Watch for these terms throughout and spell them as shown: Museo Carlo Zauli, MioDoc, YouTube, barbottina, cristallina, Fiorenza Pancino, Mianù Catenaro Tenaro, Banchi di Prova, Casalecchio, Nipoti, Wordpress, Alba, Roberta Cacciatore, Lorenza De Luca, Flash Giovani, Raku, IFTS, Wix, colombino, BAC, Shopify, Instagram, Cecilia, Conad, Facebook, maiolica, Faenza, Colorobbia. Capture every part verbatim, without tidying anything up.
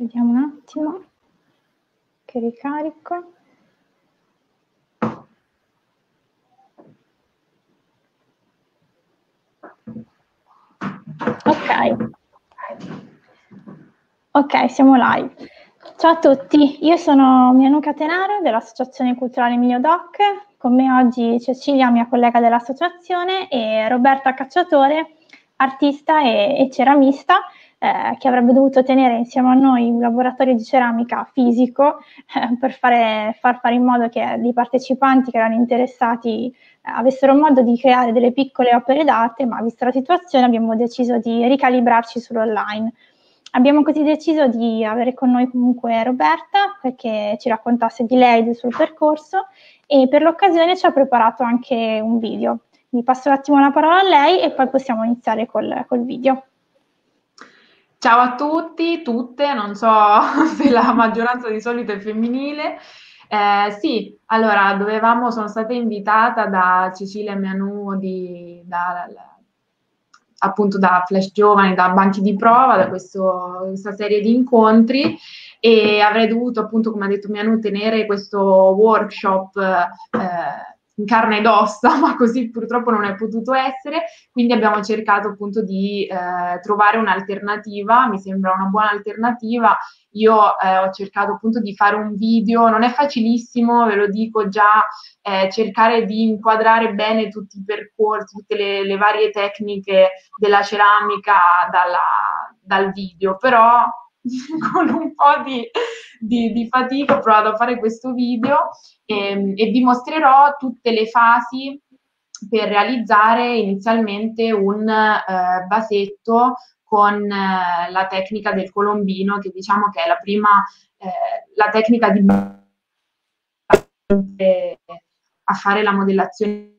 Vediamo un attimo che ricarico. Ok, ok, siamo live. Ciao a tutti, io sono Mianù Catenaro dell'Associazione Culturale MioDoc, con me oggi Cecilia, mia collega dell'associazione, e Roberta Cacciatore, artista e, e ceramista, eh, che avrebbe dovuto tenere insieme a noi un laboratorio di ceramica fisico eh, per fare, far fare in modo che i partecipanti che erano interessati avessero modo di creare delle piccole opere d'arte, ma vista la situazione abbiamo deciso di ricalibrarci sull'online. Abbiamo così deciso di avere con noi comunque Roberta perché ci raccontasse di lei, del suo percorso, e per l'occasione ci ha preparato anche un video. Vi passo un attimo la parola a lei e poi possiamo iniziare col, col video. Ciao a tutti, tutte, non so se la maggioranza di solito è femminile. Eh, sì, allora dovevamo, sono stata invitata da Cecilia e Mianù, di, da, la, appunto da Flash Giovani, da Banchi di Prova, da questo, questa serie di incontri, e avrei dovuto, appunto, come ha detto Mianù, tenere questo workshop eh, in carne ed ossa, ma così purtroppo non è potuto essere, quindi abbiamo cercato appunto di eh, trovare un'alternativa. Mi sembra una buona alternativa. Io eh, ho cercato appunto di fare un video, non è facilissimo, ve lo dico già, eh, cercare di inquadrare bene tutti i percorsi, tutte le, le varie tecniche della ceramica dalla, dal video, però con un po' di, di, di fatica ho provato a fare questo video e, e vi mostrerò tutte le fasi per realizzare inizialmente un eh, vasetto con eh, la tecnica del colombino, che diciamo che è la prima, eh, la tecnica di base a fare la modellazione.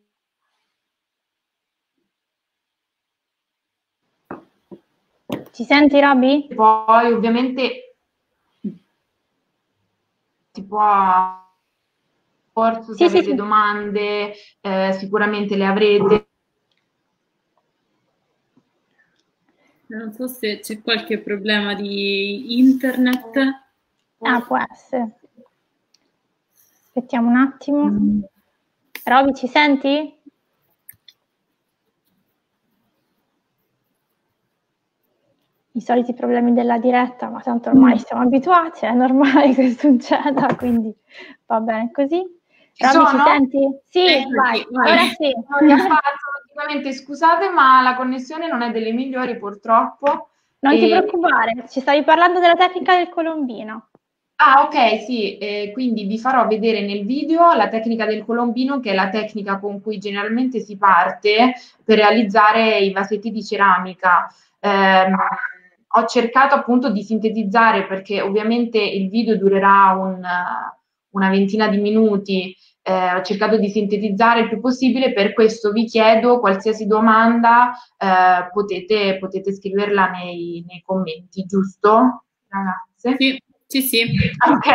Ci senti, Roby? Poi ovviamente si può, forse se sì, avete sì, domande eh, sicuramente le avrete. Non so se c'è qualche problema di internet. Ah, può essere. Aspettiamo un attimo. Mm. Roby, ci senti? I soliti problemi della diretta, ma tanto ormai siamo abituati, è normale che succeda, quindi va bene così. Ci Roby, sono? Ci senti? Sì, eh, vai. vai. Ora sì. No, scusate, ma la connessione non è delle migliori purtroppo. Non e... ti preoccupare, ci stavi parlando della tecnica del colombino. Ah, ok, sì, eh, quindi vi farò vedere nel video la tecnica del colombino, che è la tecnica con cui generalmente si parte per realizzare i vasetti di ceramica. Eh, ho cercato appunto di sintetizzare, perché ovviamente il video durerà un, una ventina di minuti. Eh, ho cercato di sintetizzare il più possibile, per questo vi chiedo qualsiasi domanda, eh, potete, potete scriverla nei, nei commenti, giusto, ragazze? Sì, sì, sì. Ok,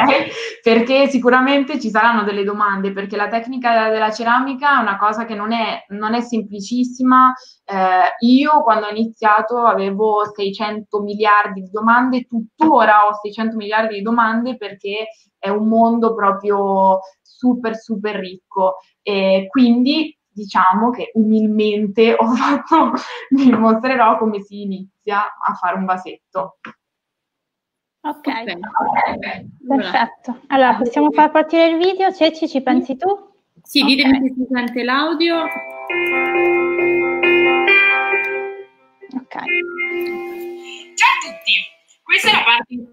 perché sicuramente ci saranno delle domande, perché la tecnica della ceramica è una cosa che non è, non è semplicissima. Eh, io quando ho iniziato avevo seicento miliardi di domande, tuttora ho seicento miliardi di domande, perché è un mondo proprio super super ricco, e quindi diciamo che umilmente ho fatto, vi mostrerò come si inizia a fare un vasetto. Ok, okay. Perfetto. Allora possiamo far partire il video, Ceci, ci pensi tu? Sì, okay. Ditemi se si sente l'audio. Ok. Ciao a tutti, questa è la parte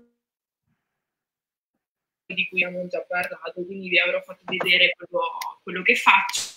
di cui abbiamo già parlato, quindi vi avrò fatto vedere quello, quello che faccio.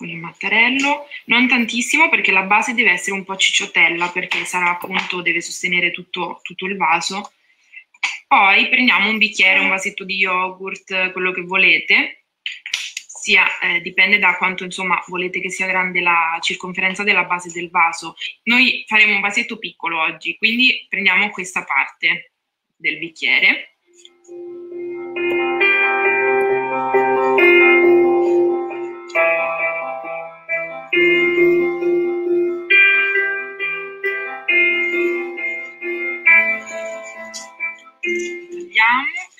con il mattarello, non tantissimo perché la base deve essere un po' cicciotella perché sarà appunto, deve sostenere tutto, tutto il vaso. Poi prendiamo un bicchiere, un vasetto di yogurt, quello che volete, sia, eh, dipende da quanto insomma volete che sia grande la circonferenza della base del vaso. Noi faremo un vasetto piccolo oggi, quindi prendiamo questa parte del bicchiere.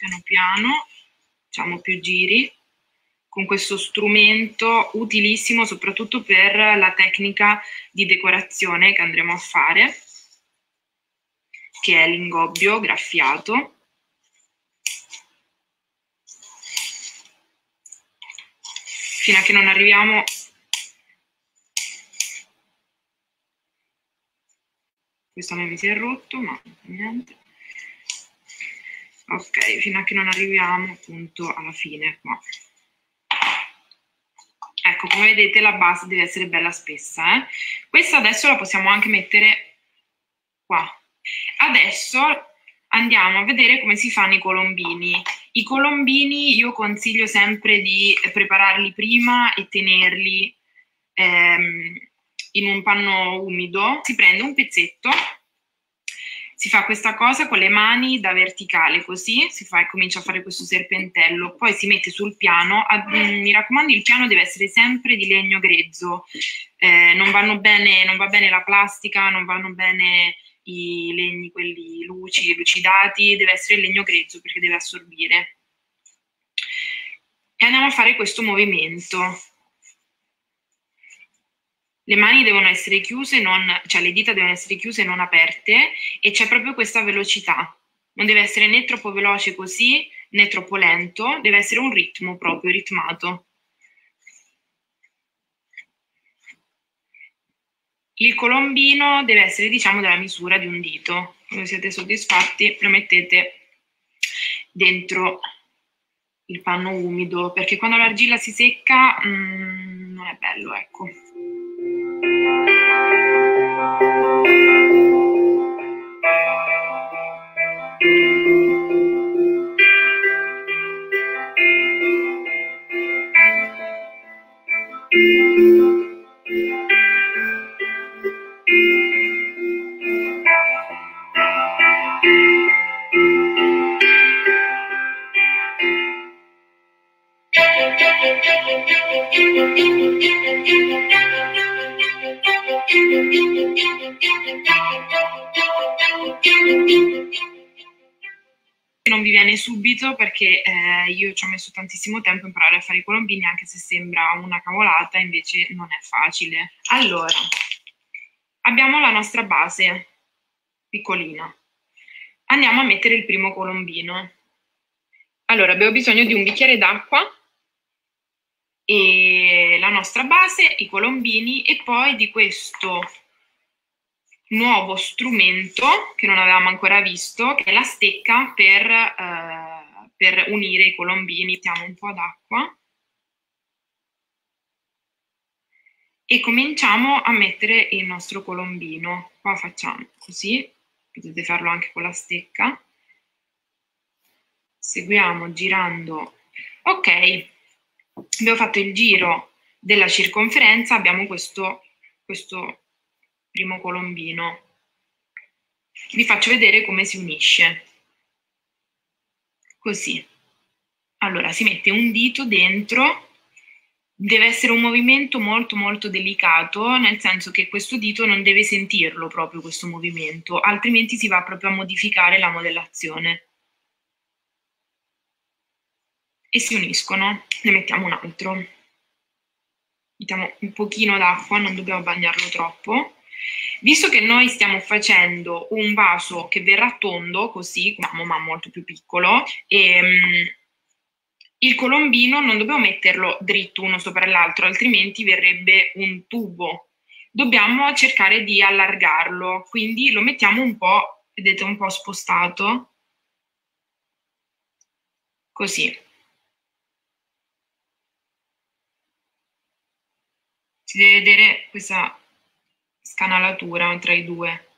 Piano piano, facciamo più giri con questo strumento utilissimo soprattutto per la tecnica di decorazione che andremo a fare, che è l'ingobbio graffiato. Fino a che non arriviamo questo a me mi si è rotto, ma niente. Ok, fino a che non arriviamo appunto alla fine qua. Ecco, come vedete la base deve essere bella spessa. Eh? Questa adesso la possiamo anche mettere qua. Adesso andiamo a vedere come si fanno i colombini. I colombini io consiglio sempre di prepararli prima e tenerli ehm, in un panno umido. Si prende un pezzetto. Si fa questa cosa con le mani da verticale, così si fa e comincia a fare questo serpentello, poi si mette sul piano, mi raccomando il piano deve essere sempre di legno grezzo, eh, non vanno bene, non va bene la plastica, non vanno bene i legni, quelli luci, lucidati, deve essere legno grezzo perché deve assorbire. E andiamo a fare questo movimento. Le mani devono essere chiuse, non, cioè le dita devono essere chiuse e non aperte, e c'è proprio questa velocità. Non deve essere né troppo veloce così, né troppo lento, deve essere un ritmo proprio, ritmato. Il colombino deve essere, diciamo, della misura di un dito. Quando siete soddisfatti, lo mettete dentro il panno umido, perché quando l'argilla si secca mm, non è bello, ecco. Non vi viene subito perché eh, io ci ho messo tantissimo tempo a imparare a fare i colombini, anche se sembra una cavolata, invece non è facile. Allora, abbiamo la nostra base piccolina. Andiamo a mettere il primo colombino. Allora, abbiamo bisogno di un bicchiere d'acqua e la nostra base, i colombini e poi di questo nuovo strumento che non avevamo ancora visto, che è la stecca per, eh, per unire i colombini. Mettiamo un po' d'acqua e cominciamo a mettere il nostro colombino. Qua facciamo così, potete farlo anche con la stecca. Seguiamo girando. Ok, abbiamo fatto il giro della circonferenza, abbiamo questo, questo primo colombino. Vi faccio vedere come si unisce. Così. Allora, si mette un dito dentro, deve essere un movimento molto molto delicato, nel senso che questo dito non deve sentirlo proprio questo movimento, altrimenti si va proprio a modificare la modellazione. E si uniscono, ne mettiamo un altro. Mettiamo un pochino d'acqua, non dobbiamo bagnarlo troppo. Visto che noi stiamo facendo un vaso che verrà tondo, così, ma molto più piccolo, e, um, il colombino non dobbiamo metterlo dritto uno sopra l'altro, altrimenti verrebbe un tubo. Dobbiamo cercare di allargarlo, quindi lo mettiamo un po', vedete, un po' spostato, così. si deve vedere questa scanalatura tra i due.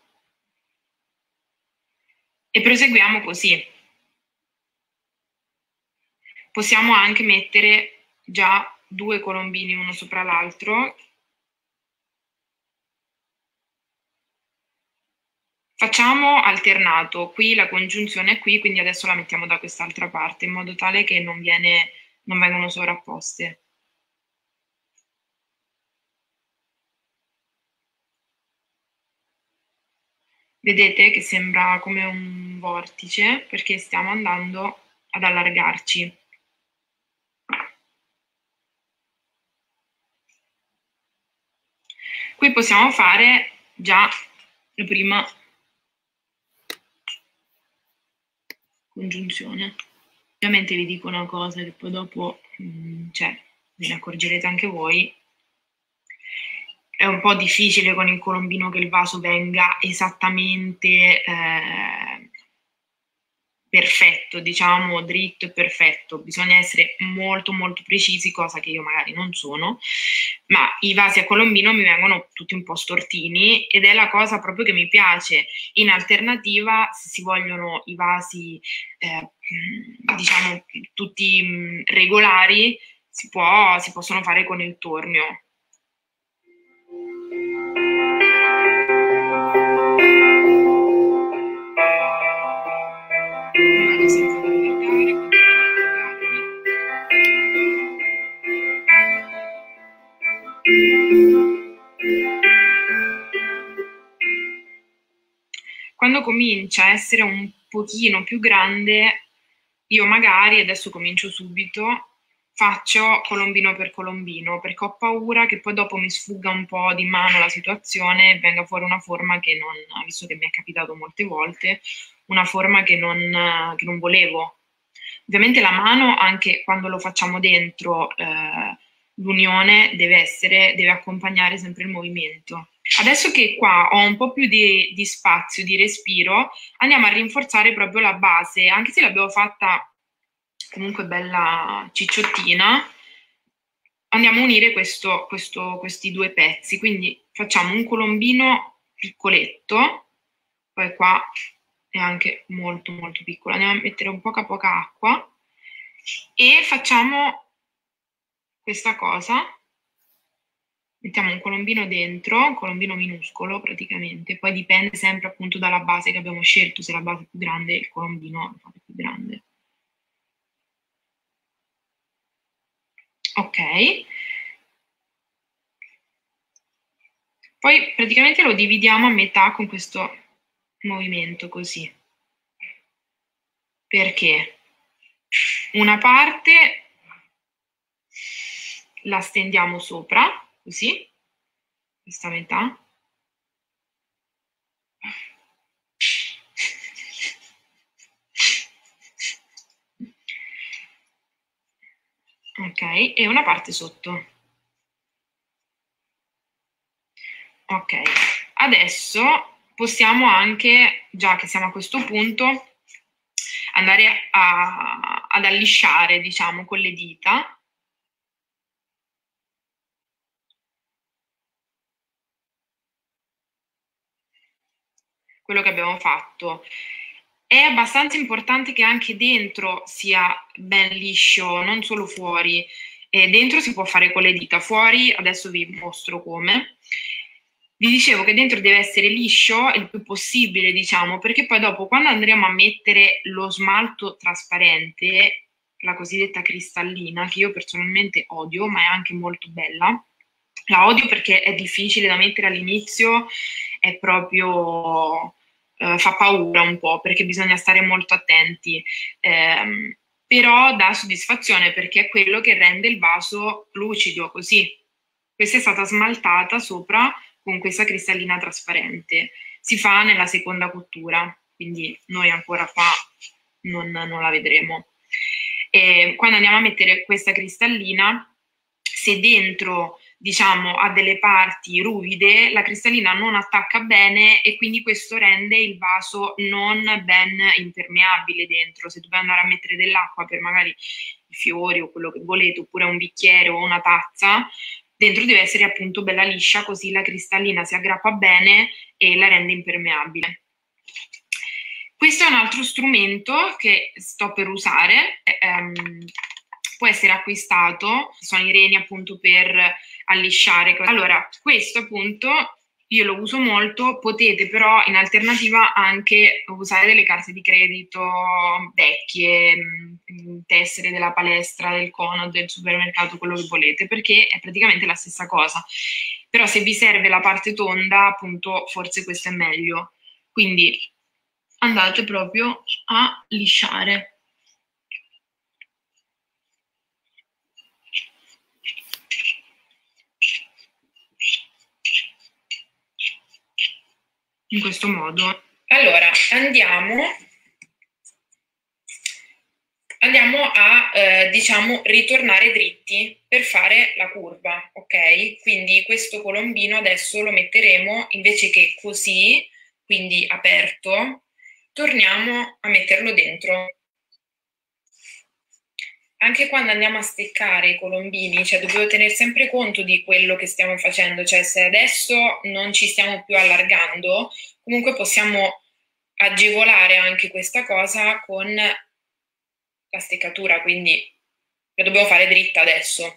E proseguiamo così. Possiamo anche mettere già due colombini uno sopra l'altro. Facciamo alternato, qui la congiunzione è qui, quindi adesso la mettiamo da quest'altra parte, in modo tale che non, viene, non vengono sovrapposte. Vedete che sembra come un vortice, perché stiamo andando ad allargarci. Qui possiamo fare già la prima congiunzione. Ovviamente vi dico una cosa che poi dopo, cioè, ve ne accorgerete anche voi. È un po' difficile con il colombino che il vaso venga esattamente eh, perfetto, diciamo dritto e perfetto. Bisogna essere molto molto precisi, cosa che io magari non sono, ma i vasi a colombino mi vengono tutti un po' stortini ed è la cosa proprio che mi piace. In alternativa, se si vogliono i vasi eh, diciamo tutti regolari, si, può, si possono fare con il tornio. Quando comincia a essere un pochino più grande, io magari, adesso comincio subito, faccio colombino per colombino, perché ho paura che poi dopo mi sfugga un po' di mano la situazione e venga fuori una forma che non, visto che mi è capitato molte volte, una forma che non, che non volevo. Ovviamente la mano, anche quando lo facciamo dentro eh, l'unione, deve essere, deve accompagnare sempre il movimento. Adesso che qua ho un po' più di, di spazio, di respiro, andiamo a rinforzare proprio la base, anche se l'abbiamo fatta comunque bella cicciottina, andiamo a unire questo, questo, questi due pezzi, quindi facciamo un colombino piccoletto, poi qua è anche molto molto piccolo, andiamo a mettere un poca poca acqua e facciamo questa cosa, mettiamo un colombino dentro, un colombino minuscolo praticamente, poi dipende sempre appunto dalla base che abbiamo scelto, se la base è più grande il colombino è più grande. Ok, poi praticamente lo dividiamo a metà con questo movimento così, perché una parte la stendiamo sopra, così, questa metà, ok, e una parte sotto. Ok, adesso possiamo anche, già che siamo a questo punto, andare a, ad allisciare, diciamo, con le dita. Quello che abbiamo fatto. È abbastanza importante che anche dentro sia ben liscio, non solo fuori. E dentro si può fare con le dita, fuori adesso vi mostro come. Vi dicevo che dentro deve essere liscio il più possibile, diciamo, perché poi dopo quando andremo a mettere lo smalto trasparente, la cosiddetta cristallina, che io personalmente odio, ma è anche molto bella, la odio perché è difficile da mettere all'inizio, è proprio... Uh, fa paura un po' perché bisogna stare molto attenti, eh, però dà soddisfazione perché è quello che rende il vaso lucido così. Questa è stata smaltata sopra con questa cristallina trasparente. Si fa nella seconda cottura, quindi noi ancora qua non, non la vedremo. E quando andiamo a mettere questa cristallina, se dentro... diciamo, ha delle parti ruvide, la cristallina non attacca bene e quindi questo rende il vaso non ben impermeabile dentro. Se dobbiamo andare a mettere dell'acqua per magari i fiori o quello che volete, oppure un bicchiere o una tazza, dentro deve essere appunto bella liscia, così la cristallina si aggrappa bene e la rende impermeabile. Questo è un altro strumento che sto per usare, ehm, può essere acquistato, sono i reni appunto per allisciare. Allora, questo appunto io lo uso molto, potete però in alternativa anche usare delle carte di credito vecchie, tessere della palestra, del Conad, del supermercato, quello che volete, perché è praticamente la stessa cosa. Però se vi serve la parte tonda, appunto, forse questo è meglio. Quindi andate proprio a lisciare. In questo modo. Allora, andiamo, andiamo a, eh, diciamo, ritornare dritti per fare la curva, ok? Quindi questo colombino adesso lo metteremo, invece che così, quindi aperto, torniamo a metterlo dentro. Anche quando andiamo a steccare i colombini, cioè dobbiamo tenere sempre conto di quello che stiamo facendo, cioè se adesso non ci stiamo più allargando, comunque possiamo agevolare anche questa cosa con la steccatura, quindi la dobbiamo fare dritta adesso.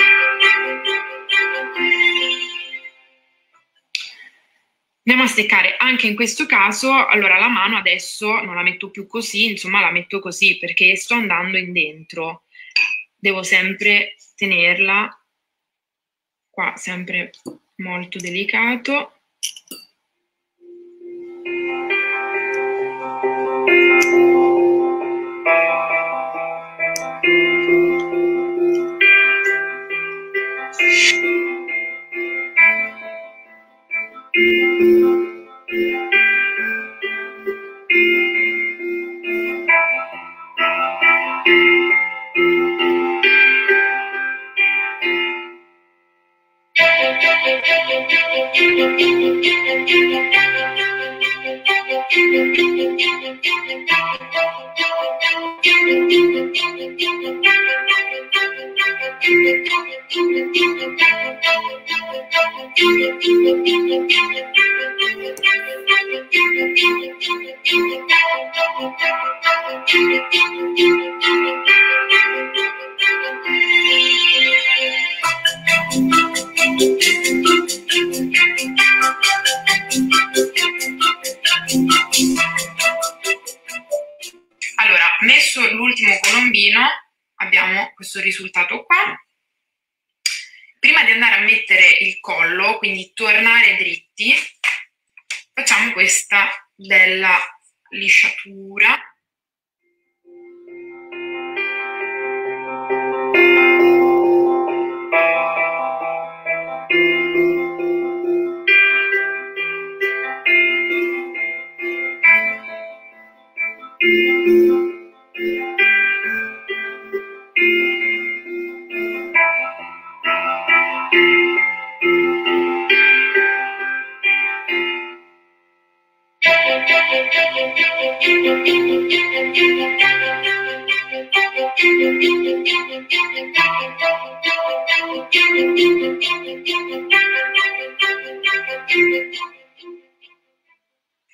Andiamo a steccare anche in questo caso. Allora la mano adesso non la metto più così, insomma la metto così perché sto andando in dentro, devo sempre tenerla qua, sempre molto delicato. Risultato qua. Prima di andare a mettere il collo, quindi tornare dritti, facciamo questa bella lisciatura.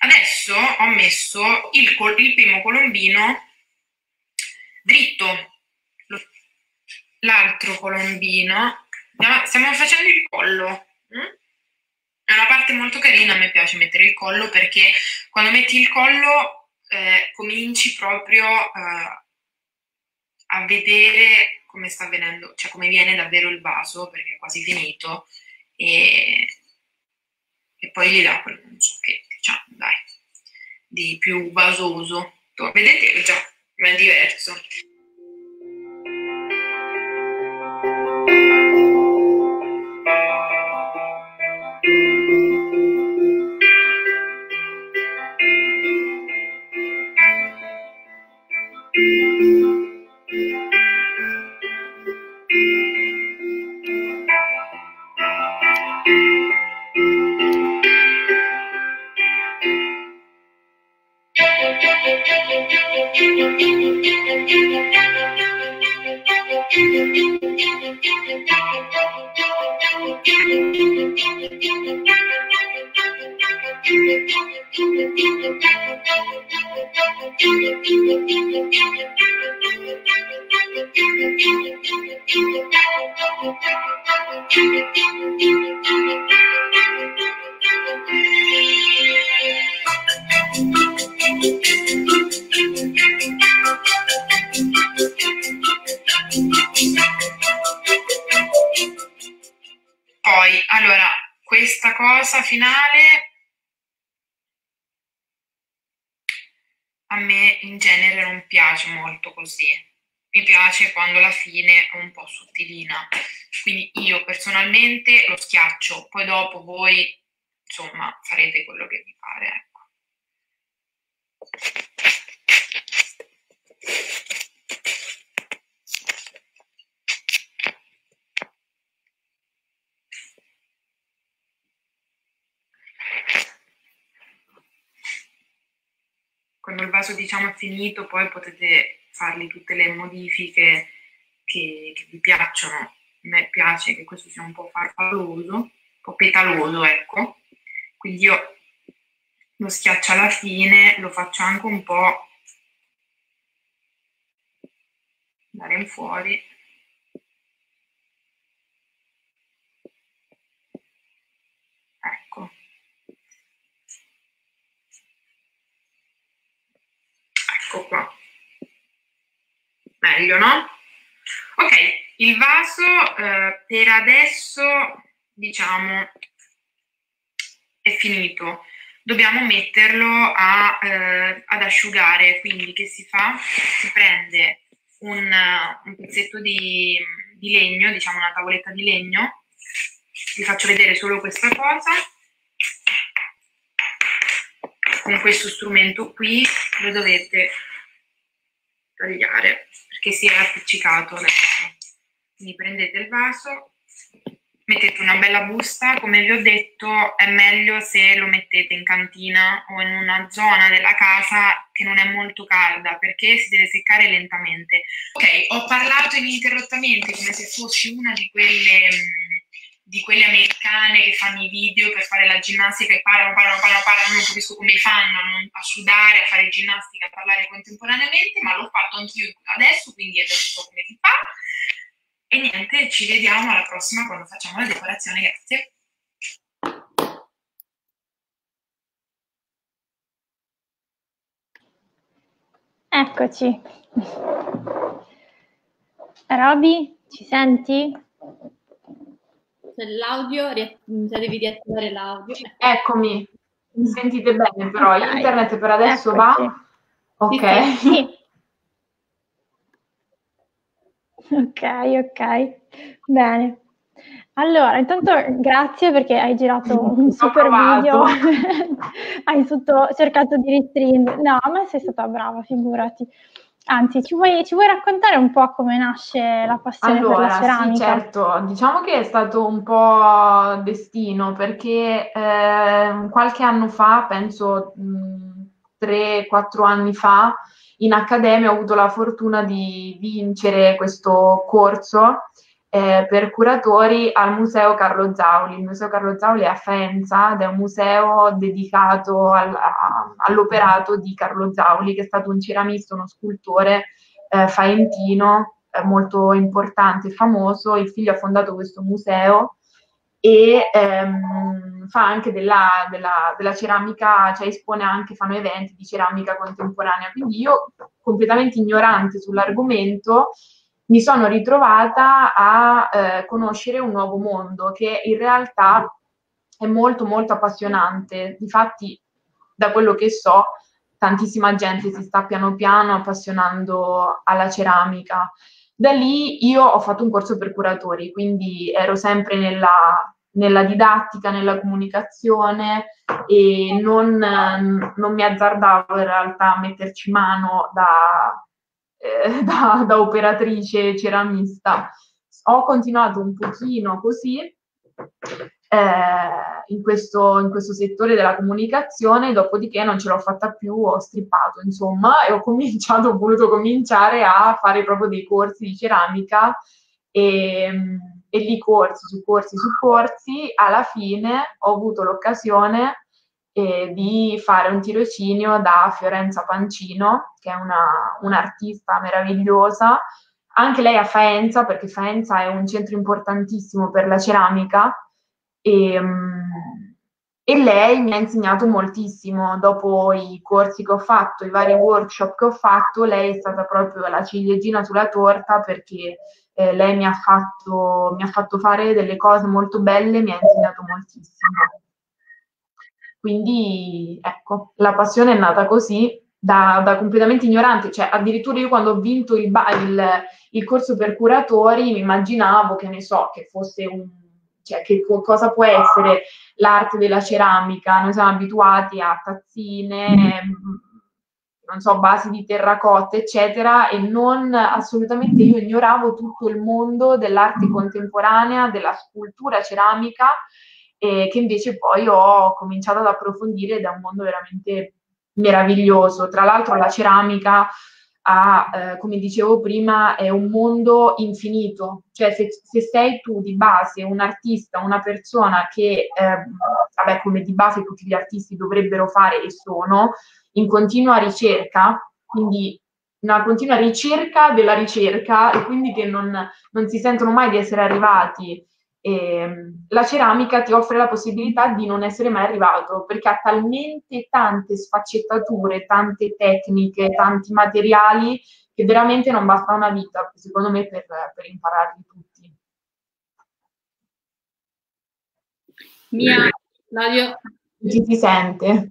Adesso ho messo il, il primo colombino dritto, l'altro colombino, stiamo facendo il collo. È una parte molto carina, a me piace mettere il collo perché quando metti il collo eh, cominci proprio eh, a vedere come sta avvenendo, cioè come viene davvero il vaso, perché è quasi finito, e, e poi gli dà quel zocchetto, diciamo, dai, di più vasoso. Vedete, già, ma è diverso. Finale a me in genere non piace molto così, mi piace quando la fine è un po' sottilina, quindi io personalmente lo schiaccio, poi dopo voi insomma farete quello che vi pare, ecco. Quando il vaso, diciamo, è finito, poi potete fargli tutte le modifiche che, che vi piacciono. A me piace che questo sia un po' farfalloso, un po' petaloso, ecco. Quindi io lo schiaccio alla fine, lo faccio anche un po' andare in fuori. Ecco. Ecco qua, meglio, no? Ok, il vaso eh, per adesso, diciamo, è finito. Dobbiamo metterlo a, eh, ad asciugare, quindi che si fa? Si prende un, un pezzetto di, di legno, diciamo una tavoletta di legno, vi faccio vedere solo questa cosa. Con questo strumento qui lo dovete tagliare perché si è appiccicato adesso. Quindi prendete il vaso, mettete una bella busta, come vi ho detto è meglio se lo mettete in cantina o in una zona della casa che non è molto calda perché si deve seccare lentamente. Ok, ho parlato ininterrottamente come se fossi una di quelle... di quelle americane che fanno i video per fare la ginnastica e parlano, parlano, parlano, parlano, non capisco come fanno a sudare, a fare ginnastica, a parlare contemporaneamente, ma l'ho fatto anch'io adesso, quindi adesso so come vi fa. E niente, ci vediamo alla prossima quando facciamo la decorazione, grazie. Eccoci. Roby, ci senti? L'audio, devi riattivare l'audio. Eccomi, mi sentite bene però? Internet per adesso va? Ok. Sì, sì. Ok, ok, bene. Allora, intanto grazie perché hai girato un super video, hai sotto, cercato di restringere. No, ma sei stata brava, figurati. Anzi, ci vuoi, ci vuoi raccontare un po' come nasce la passione allora, per la ceramica? Sì, certo. Diciamo che è stato un po' destino, perché eh, qualche anno fa, penso tre quattro anni fa, in accademia ho avuto la fortuna di vincere questo corso eh, per curatori al Museo Carlo Zauli. Il Museo Carlo Zauli è a Faenza ed è un museo dedicato al, a, all'operato di Carlo Zauli, che è stato un ceramista, uno scultore eh, faentino eh, molto importante e famoso. Il figlio ha fondato questo museo e ehm, fa anche della, della, della ceramica, cioè espone anche, fanno eventi di ceramica contemporanea. Quindi io, completamente ignorante sull'argomento, mi sono ritrovata a eh, conoscere un nuovo mondo che in realtà è molto molto appassionante. Difatti, da quello che so, tantissima gente si sta piano piano appassionando alla ceramica. Da lì io ho fatto un corso per curatori, quindi ero sempre nella, nella didattica, nella comunicazione, e non, non mi azzardavo in realtà a metterci mano da, eh, da, da operatrice ceramista. Ho continuato un pochino così eh, in, questo, in questo settore della comunicazione, dopodiché non ce l'ho fatta più, ho strippato, insomma, e ho cominciato, ho voluto cominciare a fare proprio dei corsi di ceramica e... e lì corsi su corsi su corsi, alla fine ho avuto l'occasione eh, di fare un tirocinio da Fiorenza Pancino, che è una, un'artista meravigliosa, anche lei a Faenza, perché Faenza è un centro importantissimo per la ceramica, e, e lei mi ha insegnato moltissimo. Dopo i corsi che ho fatto, i vari workshop che ho fatto, lei è stata proprio la ciliegina sulla torta, perché Eh, lei mi ha, fatto, mi ha fatto fare delle cose molto belle, mi ha insegnato moltissimo. Quindi, ecco, la passione è nata così, da, da completamente ignorante. Cioè, addirittura io quando ho vinto il, il, il corso per curatori, mi immaginavo, che ne so, che fosse un... cioè, che cosa può essere l'arte della ceramica? Noi siamo abituati a tazzine, non so, basi di terracotta, eccetera, e non, assolutamente, io ignoravo tutto il mondo dell'arte contemporanea, della scultura ceramica, eh, che invece poi ho cominciato ad approfondire, ed è un mondo veramente meraviglioso. Tra l'altro la ceramica, ha, eh, come dicevo prima, è un mondo infinito. Cioè, se, se sei tu di base un artista, una persona che, eh, vabbè, come di base tutti gli artisti dovrebbero fare e sono, in continua ricerca, quindi una continua ricerca della ricerca, e quindi che non, non si sentono mai di essere arrivati. E la ceramica ti offre la possibilità di non essere mai arrivato, perché ha talmente tante sfaccettature, tante tecniche, tanti materiali, che veramente non basta una vita, secondo me, per, per impararli tutti. Mia, Claudio. Ci si sente.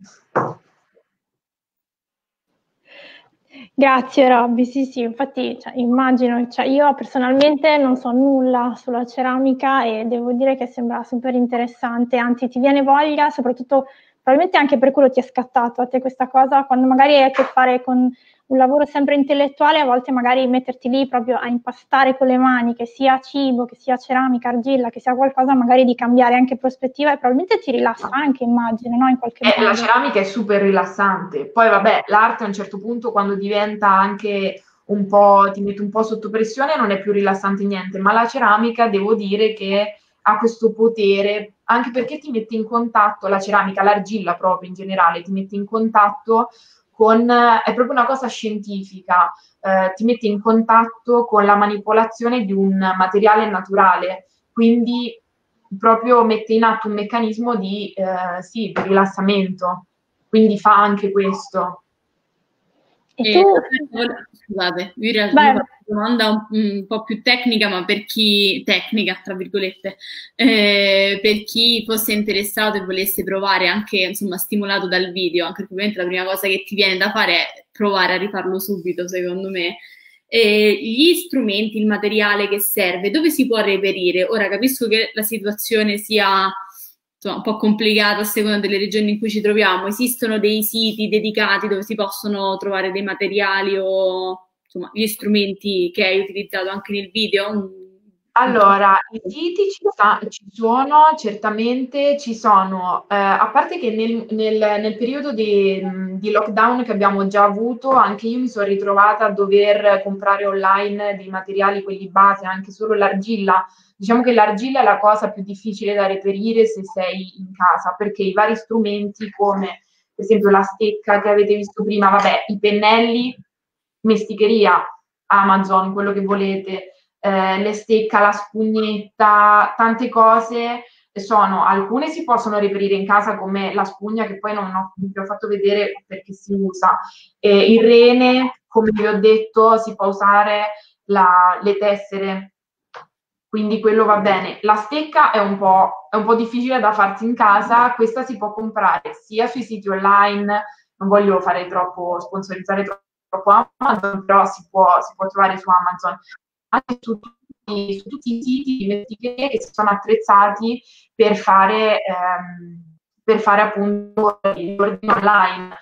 Grazie Robby, sì sì, infatti, cioè, immagino, cioè, io personalmente non so nulla sulla ceramica e devo dire che sembra super interessante, anzi ti viene voglia, soprattutto probabilmente anche per quello ti è scattato a te questa cosa, quando magari hai a che fare con un lavoro sempre intellettuale, a volte magari metterti lì proprio a impastare con le mani, che sia cibo, che sia ceramica, argilla, che sia qualcosa, magari di cambiare anche prospettiva, e probabilmente ti rilassa anche, immagino, no? In qualche modo. Eh, la ceramica è super rilassante. Poi vabbè, l'arte a un certo punto, quando diventa anche un po', ti mette un po' sotto pressione, non è più rilassante niente, ma la ceramica devo dire che ha questo potere, anche perché ti mette in contatto, la ceramica, l'argilla proprio in generale, ti mette in contatto con, è proprio una cosa scientifica, eh, ti mette in contatto con la manipolazione di un materiale naturale, quindi proprio mette in atto un meccanismo di, eh, sì, di rilassamento, quindi fa anche questo. E tu? Scusate, vi faccio una domanda un, un po' più tecnica, ma per chi, tecnica tra virgolette, eh, per chi fosse interessato e volesse provare, anche insomma stimolato dal video, anche ovviamente la prima cosa che ti viene da fare è provare a rifarlo subito, secondo me. Eh, gli strumenti, il materiale che serve, dove si può reperire? Ora capisco che la situazione sia un po' complicata a seconda delle regioni in cui ci troviamo, esistono dei siti dedicati dove si possono trovare dei materiali o insomma gli strumenti che hai utilizzato anche nel video? Allora, i siti ci, sta, ci sono, certamente ci sono, eh, a parte che nel, nel, nel periodo di, di lockdown che abbiamo già avuto, anche io mi sono ritrovata a dover comprare online dei materiali, quelli base, anche solo l'argilla. Diciamo che l'argilla è la cosa più difficile da reperire se sei in casa, perché i vari strumenti come per esempio la stecca che avete visto prima, vabbè, i pennelli, mesticheria, Amazon, quello che volete, eh, le stecca, la spugnetta, tante cose sono, alcune si possono reperire in casa come la spugna, che poi non ho, vi ho fatto vedere perché si usa, eh, il rene, come vi ho detto, si può usare la, le tessere, quindi quello va bene. La stecca è un po', è un po' difficile da farsi in casa, questa si può comprare sia sui siti online, non voglio fare troppo, sponsorizzare troppo Amazon, però si può, si può trovare su Amazon, anche su su tutti i siti di mestiere che si sono attrezzati per fare, ehm, per fare appunto l'ordine online.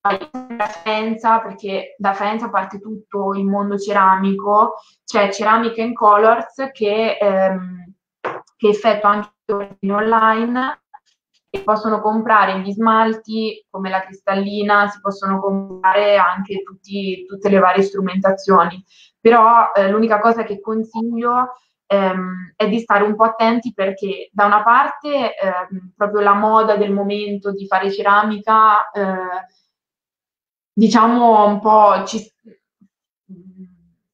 Da Faenza, perché da Faenza parte tutto il mondo ceramico, c'è cioè Ceramica in Colors che, ehm, che effettua anche l'ordine online, e possono comprare gli smalti come la cristallina, si possono comprare anche tutti, tutte le varie strumentazioni. Però eh, l'unica cosa che consiglio ehm, è di stare un po' attenti, perché da una parte ehm, proprio la moda del momento di fare ceramica, eh, diciamo un po' ci,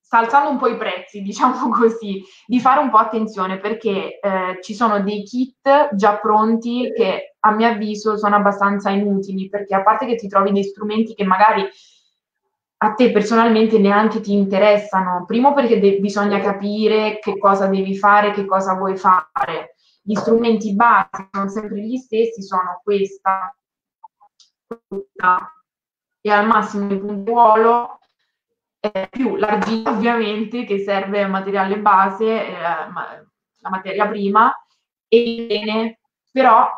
sta alzando un po' i prezzi, diciamo così, di fare un po' attenzione, perché eh, ci sono dei kit già pronti che a mio avviso sono abbastanza inutili, perché a parte che ti trovi dei strumenti che magari a te personalmente neanche ti interessano, primo perché de- bisogna capire che cosa devi fare, che cosa vuoi fare. Gli strumenti base sono sempre gli stessi, sono questa, questa e al massimo il puntuolo, eh, più l'argilla ovviamente, che serve materiale base, eh, la materia prima, e il rene, però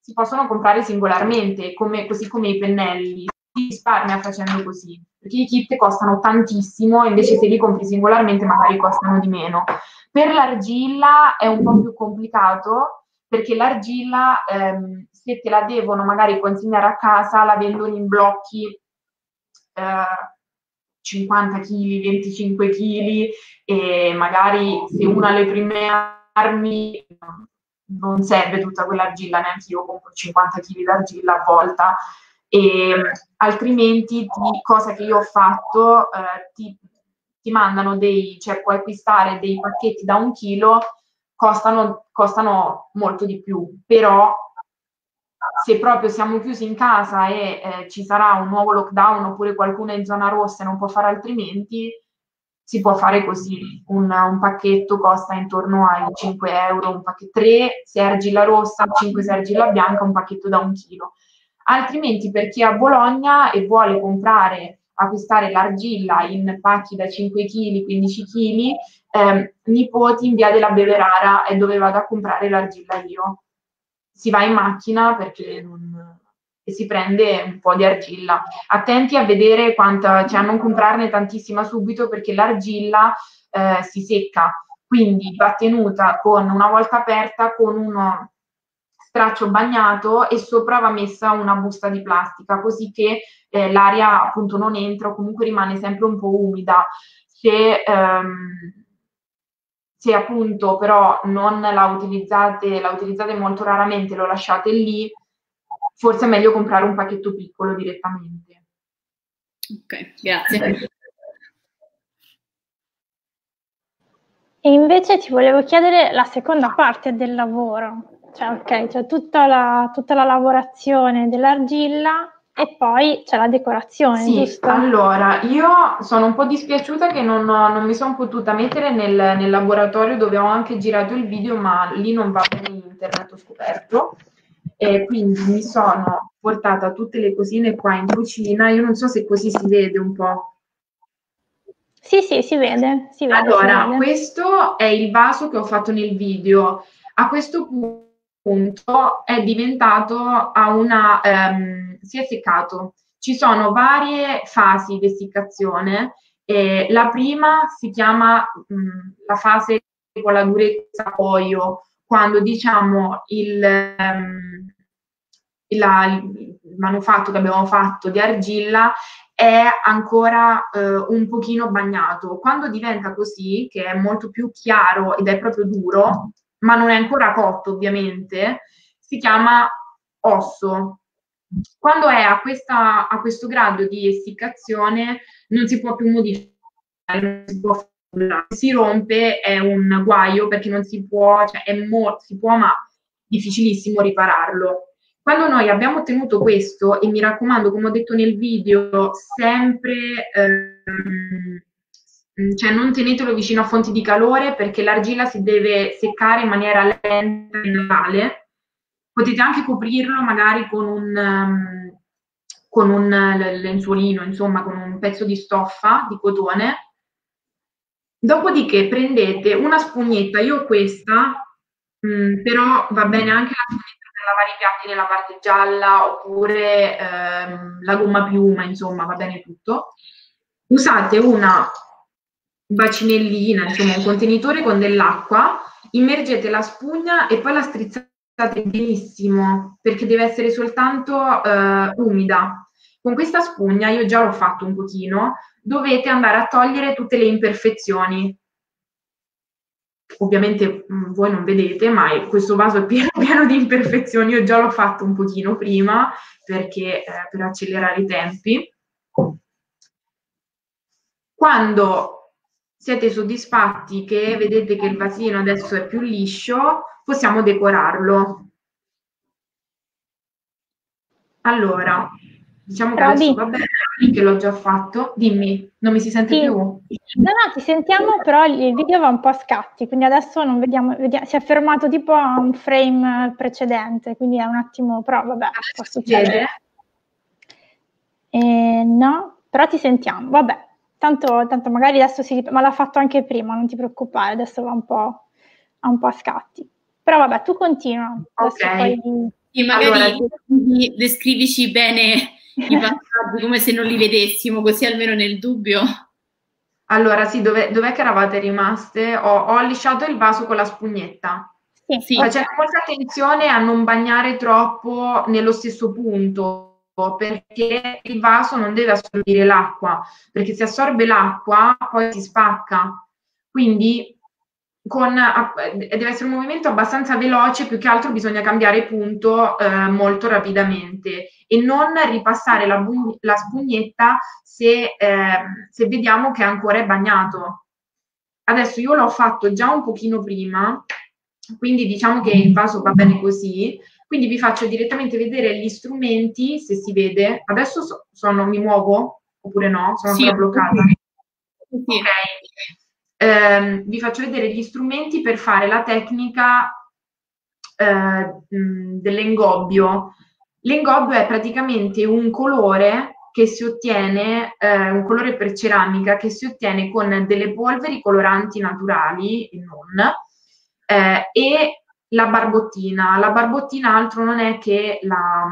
si possono comprare singolarmente, come, così come i pennelli. Si risparmia facendo così, perché i kit costano tantissimo, invece se li compri singolarmente magari costano di meno. Per l'argilla è un po' più complicato, perché l'argilla ehm, se te la devono magari consegnare a casa la vendono in blocchi eh, cinquanta chilogrammi, venticinque chilogrammi, e magari se una ha le prime armi non serve tutta quell'argilla, neanche io compro cinquanta chilogrammi d'argilla a volta. E, altrimenti, ti, cosa che io ho fatto, eh, ti, ti mandano dei, cioè puoi acquistare dei pacchetti da un chilo, costano, costano molto di più, però se proprio siamo chiusi in casa e eh, ci sarà un nuovo lockdown oppure qualcuno è in zona rossa e non può fare altrimenti, si può fare così. Un, un pacchetto costa intorno ai cinque euro, un pacchetto, tre se è argilla rossa, cinque se è argilla bianca, un pacchetto da un chilo. Altrimenti, per chi è a Bologna e vuole comprare, acquistare l'argilla in pacchi da cinque chilogrammi, quindici chilogrammi, ehm, Nipoti in via della Beverara è dove vado a comprare l'argilla io. Si va in macchina perché non... e si prende un po' di argilla. Attenti a vedere quanta, cioè a non comprarne tantissima subito, perché l'argilla eh, si secca, quindi va tenuta con una volta aperta con uno straccio bagnato, e sopra va messa una busta di plastica, così che eh, l'aria appunto non entra o comunque rimane sempre un po' umida. Se, ehm, se appunto però non la utilizzate, la utilizzate molto raramente, lo lasciate lì, forse è meglio comprare un pacchetto piccolo direttamente. Ok, grazie. E invece ti volevo chiedere la seconda parte del lavoro. Cioè, ok, cioè tutta la, tutta la lavorazione dell'argilla e poi c'è la decorazione, sì, giusto? Allora, io sono un po' dispiaciuta che non, non mi sono potuta mettere nel, nel laboratorio dove ho anche girato il video, ma lì non va bene internet, ho scoperto, e quindi mi sono portata tutte le cosine qua in cucina. Io non so se così si vede un po'. Sì, sì, si vede. Si vede allora, si vede. Questo è il vaso che ho fatto nel video. A questo punto Punto, è diventato a una ehm, si è seccato. Ci sono varie fasi di essiccazione. Eh, la prima si chiama mh, la fase con la durezza olio, quando diciamo il, ehm, la, il manufatto che abbiamo fatto di argilla è ancora eh, un pochino bagnato. Quando diventa così, che è molto più chiaro ed è proprio duro, ma non è ancora cotto ovviamente, si chiama osso. Quando è a, questa, a questo grado di essiccazione non si può più modificare, non si può fare, si rompe, è un guaio perché non si può, cioè è mo- si può ma difficilissimo ripararlo. Quando noi abbiamo ottenuto questo, e mi raccomando, come ho detto nel video, sempre ehm, cioè non tenetelo vicino a fonti di calore, perché l'argilla si deve seccare in maniera lenta e naturale. Potete anche coprirlo magari con un, um, con un lenzuolino, insomma, con un pezzo di stoffa, di cotone. Dopodiché prendete una spugnetta, io ho questa, mh, però va bene anche la spugnetta lavare i piatti nella parte gialla, oppure ehm, la gomma piuma, insomma, va bene tutto. Usate una bacinellina, insomma un contenitore con dell'acqua, immergete la spugna e poi la strizzate benissimo, perché deve essere soltanto eh, umida. Con questa spugna, io già l'ho fatto un pochino, dovete andare a togliere tutte le imperfezioni. Ovviamente mh, voi non vedete, ma questo vaso è pieno, pieno di imperfezioni. Io già l'ho fatto un pochino prima, perché eh, per accelerare i tempi. Quando siete soddisfatti che vedete che il vasino adesso è più liscio, possiamo decorarlo. Allora, diciamo che adesso va bene, che l'ho già fatto. Dimmi, non mi si sente sì. più? No, no, ti sentiamo, però il video va un po' a scatti, quindi adesso non vediamo, vediamo si è fermato tipo a un frame precedente, quindi è un attimo, però vabbè, può succedere. Eh, no, però ti sentiamo, vabbè, tanto, tanto magari adesso si... ma l'ha fatto anche prima, non ti preoccupare, adesso va un po', un po' a scatti. Però vabbè, tu continua. Adesso okay. poi... E magari allora, descrivici bene i passaggi come se non li vedessimo, così almeno nel dubbio. Allora, sì, dov'è dov'è che eravate rimaste? Ho, ho lisciato il vaso con la spugnetta. Sì, sì. Facendo molta attenzione a non bagnare troppo nello stesso punto, perché il vaso non deve assorbire l'acqua, perché se assorbe l'acqua poi si spacca. Quindi con, deve essere un movimento abbastanza veloce, più che altro bisogna cambiare punto eh, molto rapidamente e non ripassare la, la spugnetta se, eh, se vediamo che ancora è bagnato. Adesso io l'ho fatto già un pochino prima, quindi diciamo che il vaso va bene così, quindi vi faccio direttamente vedere gli strumenti, se si vede. Adesso so, sono, mi muovo oppure no? Sono sì, ancora bloccata? Sì. Ok. Eh, vi faccio vedere gli strumenti per fare la tecnica eh, dell'engobbio. L'engobbio è praticamente un colore che si ottiene, eh, un colore per ceramica che si ottiene con delle polveri coloranti naturali e non, eh, e la barbottina. La barbottina altro non è che la,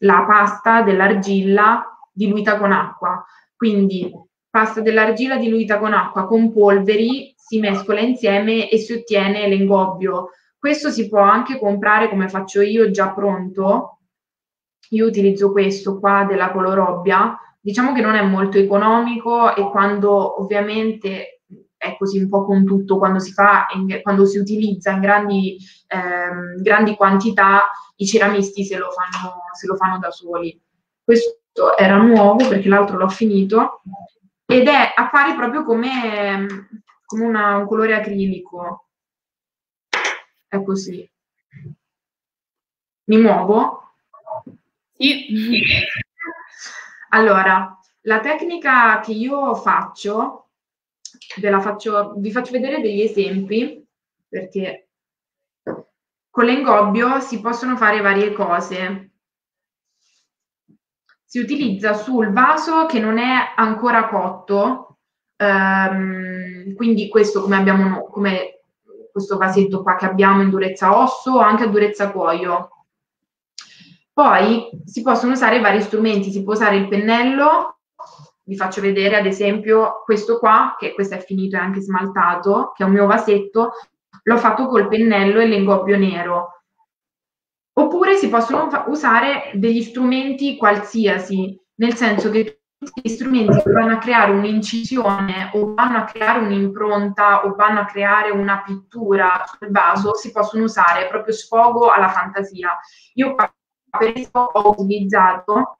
la pasta dell'argilla diluita con acqua. Quindi pasta dell'argilla diluita con acqua, con polveri, si mescola insieme e si ottiene l'engobbio. Questo si può anche comprare, come faccio io, già pronto. Io utilizzo questo qua della Colorobbia. Diciamo che non è molto economico e quando ovviamente è così un po' con tutto, quando si fa, quando si utilizza in grandi, ehm, grandi quantità, i ceramisti se lo fanno, se lo fanno da soli. Questo era nuovo perché l'altro l'ho finito. Ed è, appare proprio come, come una, un colore acrilico. È così. Mi muovo? Sì. Allora, la tecnica che io faccio, ve la faccio, vi faccio vedere degli esempi, perché con l'engobbio si possono fare varie cose. Si utilizza sul vaso che non è ancora cotto, ehm, quindi questo come abbiamo no, come questo vasetto qua che abbiamo in durezza osso o anche a durezza cuoio. Poi si possono usare vari strumenti, si può usare il pennello, vi faccio vedere ad esempio questo qua, che questo è finito e anche smaltato, che è un mio vasetto, l'ho fatto col pennello e l'engobbio nero. Oppure si possono usare degli strumenti qualsiasi, nel senso che tutti gli strumenti che vanno a creare un'incisione o vanno a creare un'impronta o vanno a creare una pittura sul vaso si possono usare, proprio sfogo alla fantasia. Io per esempio ho utilizzato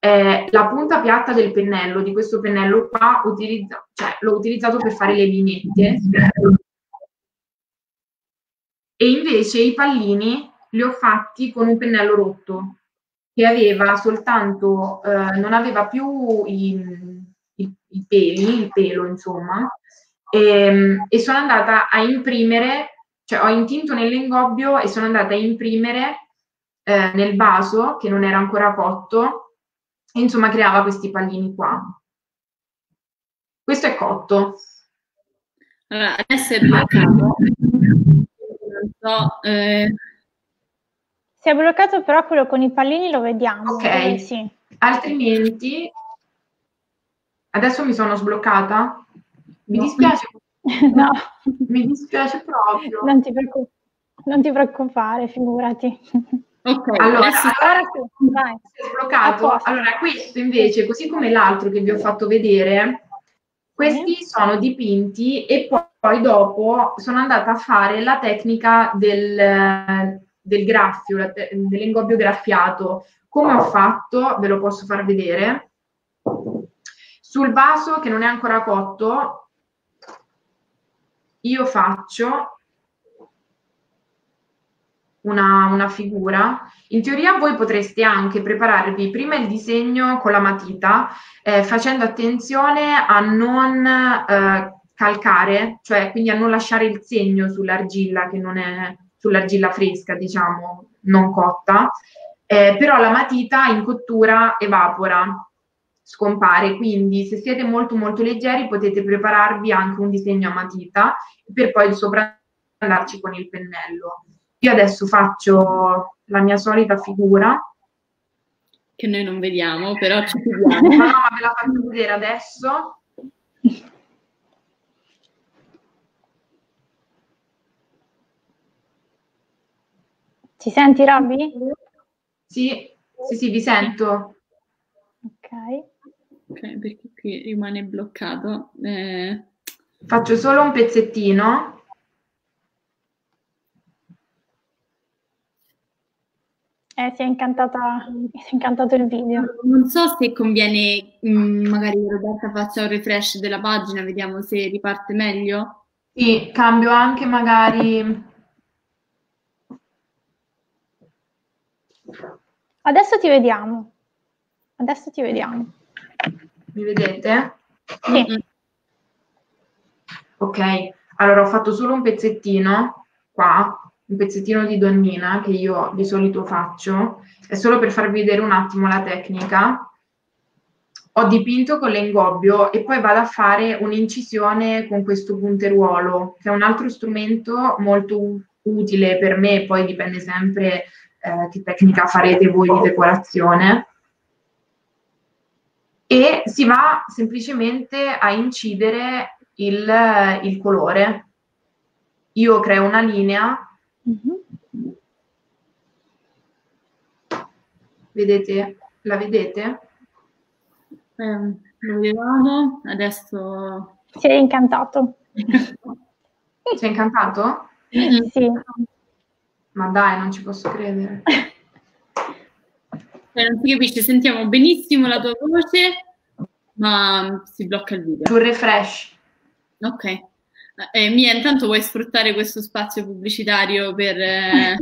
eh, la punta piatta del pennello, di questo pennello qua, utilizza, cioè, l'ho utilizzato per fare le vignette. e invece i pallini li ho fatti con un pennello rotto che aveva soltanto, eh, non aveva più i, i, i peli, il pelo insomma, e, e sono andata a imprimere, cioè ho intinto nell'ingobbio e sono andata a imprimere eh, nel vaso che non era ancora cotto, e insomma creava questi pallini qua. Questo è cotto. Allora, adesso è bloccato. Non so, eh... si è bloccato, però quello con i pallini lo vediamo. Ok, sì. Altrimenti adesso mi sono sbloccata. Mi no. dispiace. No. Mi dispiace proprio. Non ti, non ti preoccupare, figurati. Ok, allora, adesso allora, sì, vai. Si è sbloccato. Allora, questo invece, così come l'altro che vi ho fatto vedere, questi sono dipinti e poi, poi dopo sono andata a fare la tecnica del, del graffio, dell'ingobbio graffiato. Come ho fatto, ve lo posso far vedere. Sul vaso che non è ancora cotto, io faccio una, una figura. In teoria voi potreste anche prepararvi prima il disegno con la matita, eh, facendo attenzione a non eh, calcare, cioè quindi a non lasciare il segno sull'argilla, che non è sull'argilla fresca, diciamo, non cotta, eh, però la matita in cottura evapora, scompare, quindi se siete molto molto leggeri potete prepararvi anche un disegno a matita per poi sopra andarci con il pennello. Io adesso faccio la mia solita figura. Che noi non vediamo, però ci vediamo. No, no, ma ve la faccio vedere adesso. Ci senti, Robby? Sì, sì, sì, vi sento. Ok. Ok, perché qui rimane bloccato. Eh... Faccio solo un pezzettino. Eh, si è, incantata, si è incantato il video. Non so se conviene, mh, magari Roberta faccia un refresh della pagina, vediamo se riparte meglio. Sì, cambio anche magari. Adesso ti vediamo. Adesso ti vediamo. Mi vedete? Sì. Ok, allora ho fatto solo un pezzettino qua. Un pezzettino di donnina che io di solito faccio, è solo per farvi vedere un attimo la tecnica. Ho dipinto con l'ingobbio e poi vado a fare un'incisione con questo punteruolo, che è un altro strumento molto utile per me, poi dipende sempre eh, che tecnica farete voi di decorazione. E si va semplicemente a incidere il, il colore. Io creo una linea. Mm-hmm. Vedete? La vedete? Eh, lo vediamo. Adesso si è incantato. Si è incantato? Sì. Ma dai, non ci posso credere. Eh, non si capisce, sentiamo benissimo la tua voce, ma si blocca il video. Tu refresh. Ok. Eh, Mia, intanto vuoi sfruttare questo spazio pubblicitario per eh,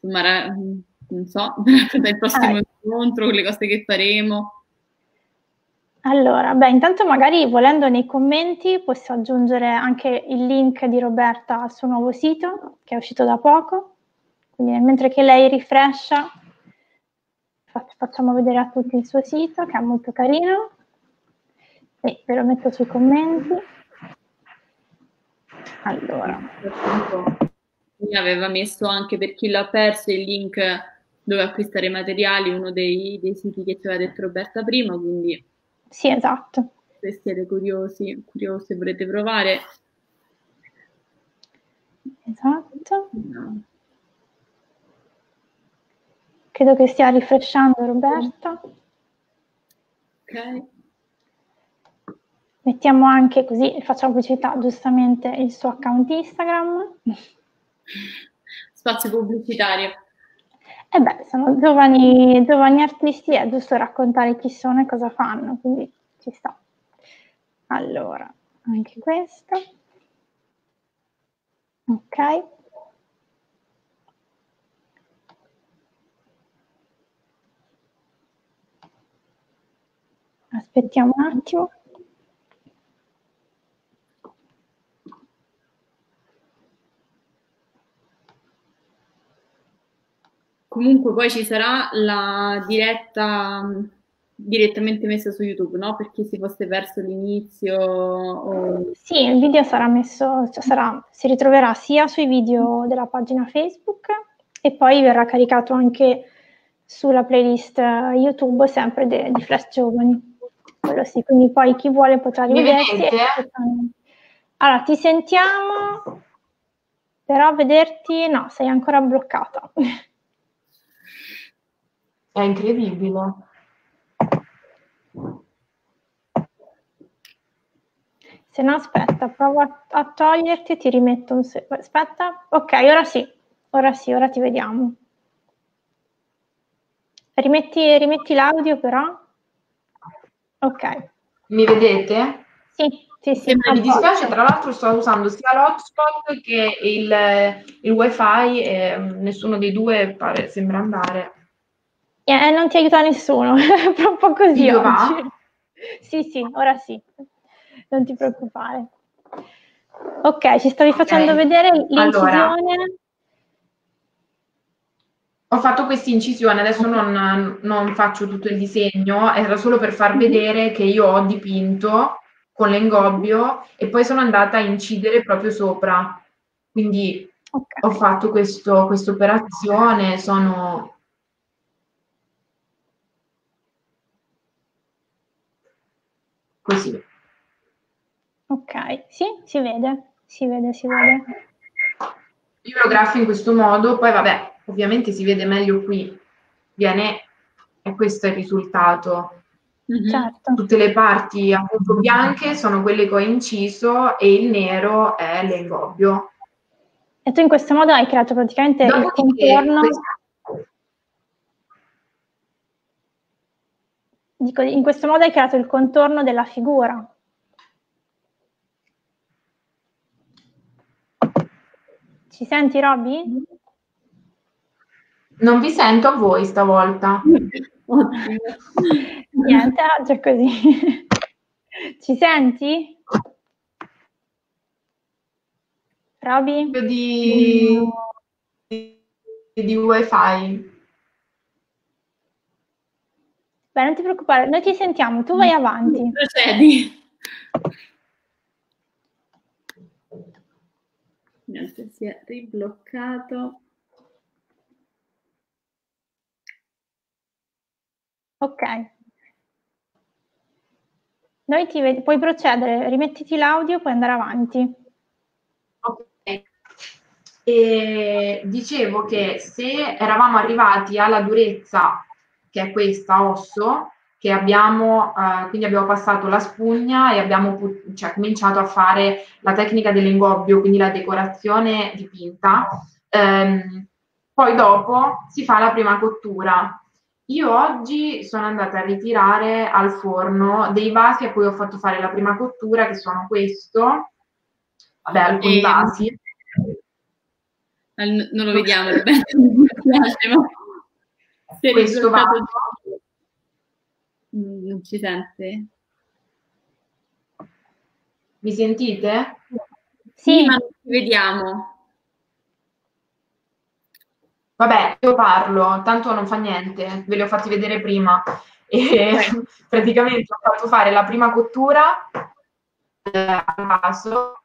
insomma, non so, per il prossimo eh. incontro, con le cose che faremo? Allora, beh, intanto magari volendo nei commenti posso aggiungere anche il link di Roberta al suo nuovo sito che è uscito da poco, quindi mentre che lei rifrescia facciamo vedere a tutti il suo sito che è molto carino e ve lo metto sui commenti. Allora, mi aveva messo anche per chi l'ha perso il link dove acquistare i materiali, uno dei, dei siti che ci aveva detto Roberta prima, quindi sì, esatto. Se siete curiosi, curiosi, volete provare. Esatto. No. Credo che stia rifrescando Roberta. Ok. Mettiamo anche così, facciamo pubblicità giustamente il suo account Instagram. Spazio pubblicitario. E beh, sono giovani, giovani artisti, è giusto raccontare chi sono e cosa fanno, quindi ci sta. Allora, anche questo. Ok. Aspettiamo un attimo. Comunque poi ci sarà la diretta direttamente messa su YouTube, no? Per chi si fosse perso l'inizio. O... Sì, il video sarà messo, cioè sarà, si ritroverà sia sui video della pagina Facebook e poi verrà caricato anche sulla playlist YouTube sempre de, di Flash Giovani. Quello sì, quindi poi chi vuole potrà rivedersi. Mi vedete? E... Allora, ti sentiamo, però vederti no, sei ancora bloccata. È incredibile. Se no, aspetta, provo a, a toglierti e ti rimetto un se- aspetta, ok, ora sì, ora sì, ora ti vediamo. Rimetti, rimetti l'audio però. Ok. Mi vedete? Sì, sì, sì. Mi dispiace, tra l'altro sto usando sia l'hotspot che il, il wifi e nessuno dei due pare, sembra andare. Eh, non ti aiuta nessuno, è proprio così. Io oggi. Va? Sì, sì, ora sì, non ti preoccupare. Ok, ci stavi okay. facendo vedere l'incisione. Allora, ho fatto questa incisione, adesso non, non faccio tutto il disegno, era solo per far vedere che io ho dipinto con l'engobbio e poi sono andata a incidere proprio sopra. Quindi okay. ho fatto questa operazione, sono... Così. Ok, sì, si vede, si vede, si vede. Io lo grafo in questo modo, poi vabbè, ovviamente si vede meglio qui, viene, e questo è il risultato. Mm-hmm. Certo. Tutte le parti appunto bianche sono quelle che ho inciso e il nero è l'engobbio. E tu in questo modo hai creato praticamente il contorno... Dico, in questo modo hai creato il contorno della figura. Ci senti, Roby? Non vi sento a voi stavolta. Niente, già così. Ci senti? Roby? Di, di wifi. Beh, non ti preoccupare, noi ti sentiamo, tu vai avanti. Procedi. Niente, si è ribloccato. Ok. Noi ti vedi, puoi procedere, rimettiti l'audio, puoi andare avanti. Ok. E dicevo che se eravamo arrivati alla durezza che è questa osso, che abbiamo, eh, quindi abbiamo passato la spugna e abbiamo cioè, cominciato a fare la tecnica dell'engobbio, quindi la decorazione dipinta. Ehm, poi dopo si fa la prima cottura. Io oggi sono andata a ritirare al forno dei vasi a cui ho fatto fare la prima cottura, che sono questo, vabbè alcuni e... vasi. Non lo vediamo, Se questo va. Non ci sente? Mi sentite? Sì, sì, ma non ci vediamo. Vabbè, io parlo, tanto non fa niente, ve li ho fatti vedere prima. E okay. praticamente ho fatto fare la prima cottura eh, al vaso,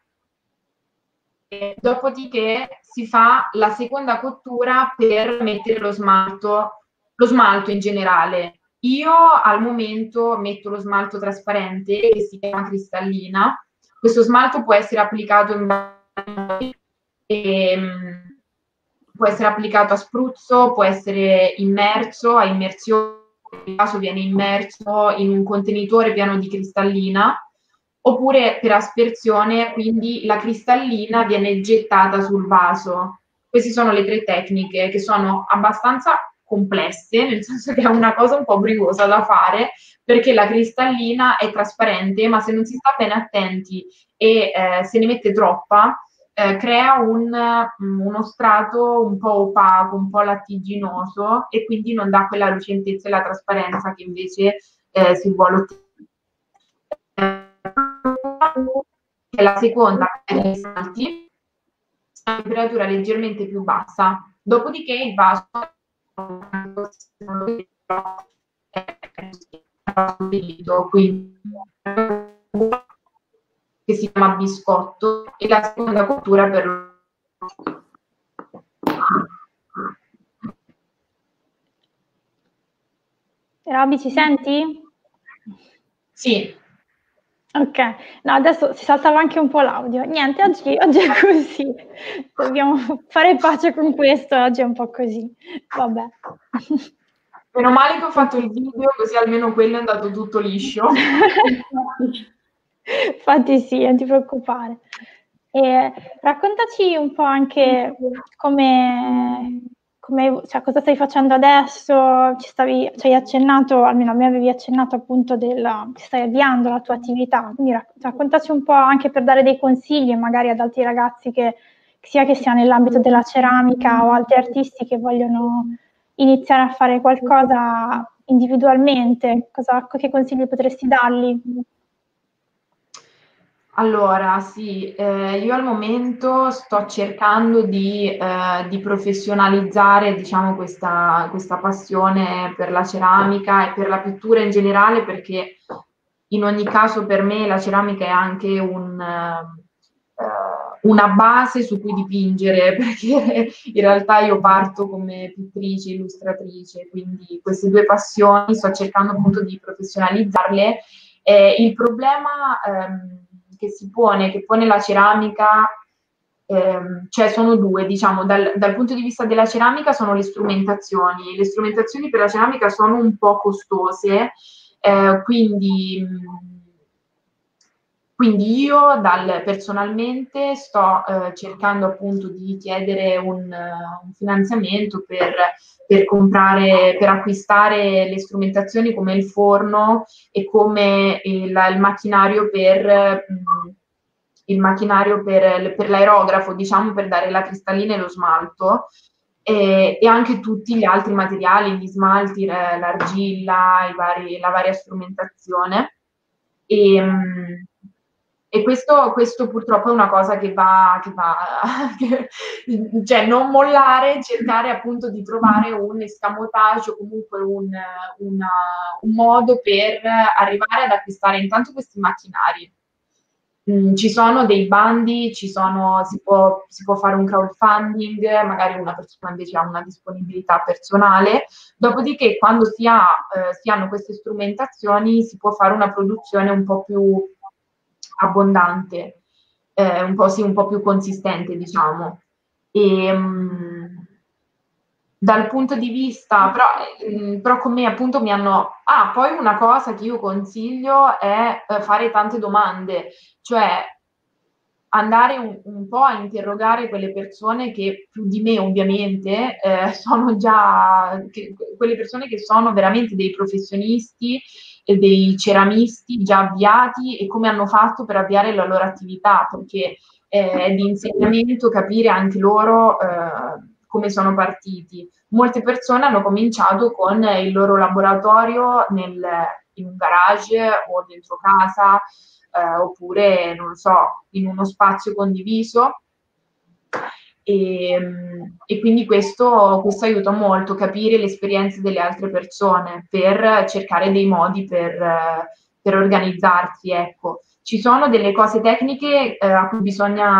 e dopodiché si fa la seconda cottura per mettere lo smalto. Lo smalto in generale. Io al momento metto lo smalto trasparente che si chiama cristallina. Questo smalto può essere applicato in e, può essere applicato a spruzzo, può essere immerso, a immersione, in caso viene immerso in un contenitore pieno di cristallina, oppure per aspersione, quindi la cristallina viene gettata sul vaso. Queste sono le tre tecniche che sono abbastanza complesse, nel senso che è una cosa un po' briosa da fare, perché la cristallina è trasparente, ma se non si sta bene attenti e eh, se ne mette troppa, eh, crea un, uno strato un po' opaco, un po' lattiginoso, e quindi non dà quella lucentezza e la trasparenza che invece eh, si vuole ottenere. che è la seconda dei salti, a temperatura leggermente più bassa. Dopodiché il vaso quindi che si chiama biscotto, e la seconda cottura per Roby, ci senti? Sì. Ok, no, adesso si saltava anche un po' l'audio. Niente, oggi, oggi è così. Dobbiamo fare pace con questo, oggi è un po' così. Vabbè. Meno male che ho fatto il video, così almeno quello è andato tutto liscio. Infatti sì, non ti preoccupare. E raccontaci un po' anche come, come cioè, cosa stai facendo adesso, ci stavi, ci hai accennato, almeno a me avevi accennato appunto del, ti stai avviando la tua attività, quindi raccontaci un po' anche per dare dei consigli magari ad altri ragazzi che sia che sia nell'ambito della ceramica o altri artisti che vogliono iniziare a fare qualcosa individualmente, cosa, che consigli potresti dargli? Allora, sì, eh, io al momento sto cercando di, eh, di professionalizzare, diciamo, questa, questa passione per la ceramica e per la pittura in generale, perché in ogni caso per me la ceramica è anche un, eh, una base su cui dipingere, perché in realtà io parto come pittrice, illustratrice, quindi queste due passioni sto cercando appunto di professionalizzarle. Eh, il problema... Ehm, che si pone, che pone la ceramica, ehm, cioè sono due, diciamo, dal, dal punto di vista della ceramica sono le strumentazioni. Le strumentazioni per la ceramica sono un po' costose, eh, quindi, quindi io dal, personalmente sto eh, cercando appunto di chiedere un, un finanziamento per... per comprare, per acquistare le strumentazioni come il forno e come il, il macchinario per il macchinario per, per l'aerografo, diciamo, per dare la cristallina e lo smalto, e, e anche tutti gli altri materiali, gli smalti, l'argilla, i vari, la varia strumentazione. E, E questo, questo purtroppo è una cosa che va, che va che, cioè non mollare, cercare appunto di trovare un escamotage o comunque un, una, un modo per arrivare ad acquistare intanto questi macchinari. Mm, ci sono dei bandi, ci sono, si, può, si può fare un crowdfunding, magari una persona invece ha una disponibilità personale, dopodiché quando si, ha, eh, si hanno queste strumentazioni si può fare una produzione un po' più... abbondante, eh, un po' sì, un po' più consistente, diciamo. E, mh, dal punto di vista, però, mh, però con me appunto mi hanno... Ah, poi una cosa che io consiglio è eh, fare tante domande, cioè andare un, un po' a interrogare quelle persone che più di me ovviamente eh, sono già... Che, quelle persone che sono veramente dei professionisti e dei ceramisti già avviati e come hanno fatto per avviare la loro attività, perché eh, è di insegnamento capire anche loro eh, come sono partiti. Molte persone hanno cominciato con il loro laboratorio nel, in un garage o dentro casa, eh, oppure, non lo so, in uno spazio condiviso. E, e quindi questo, questo aiuta molto, capire le esperienze delle altre persone per cercare dei modi per, per organizzarsi, ecco. Ci sono delle cose tecniche eh, a cui bisogna,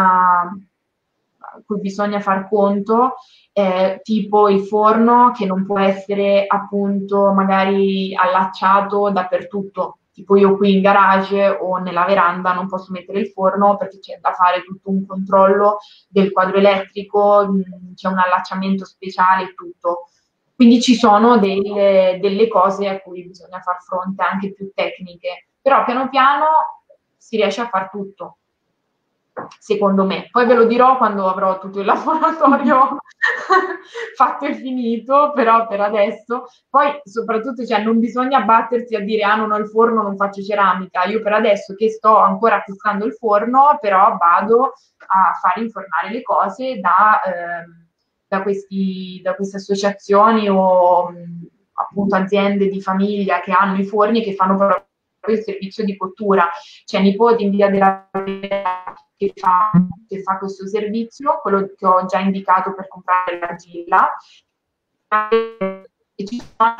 a cui bisogna far conto, eh, tipo il forno che non può essere appunto magari allacciato dappertutto, tipo io qui in garage o nella veranda non posso mettere il forno perché c'è da fare tutto un controllo del quadro elettrico, c'è un allacciamento speciale e tutto. Quindi ci sono delle, delle cose a cui bisogna far fronte, anche più tecniche, però piano piano si riesce a far tutto, secondo me. Poi ve lo dirò quando avrò tutto il laboratorio fatto e finito, però per adesso poi soprattutto, cioè, non bisogna battersi a dire ah non ho il forno, non faccio ceramica. Io per adesso che sto ancora acquistando il forno, però vado a far infornare le cose da, eh, da, questi, da queste associazioni o mh, appunto aziende di famiglia che hanno i forni e che fanno proprio proprio il servizio di cottura. C'è Nipoti in via della che fa, che fa questo servizio, quello che ho già indicato per comprare l'argilla. E ci sono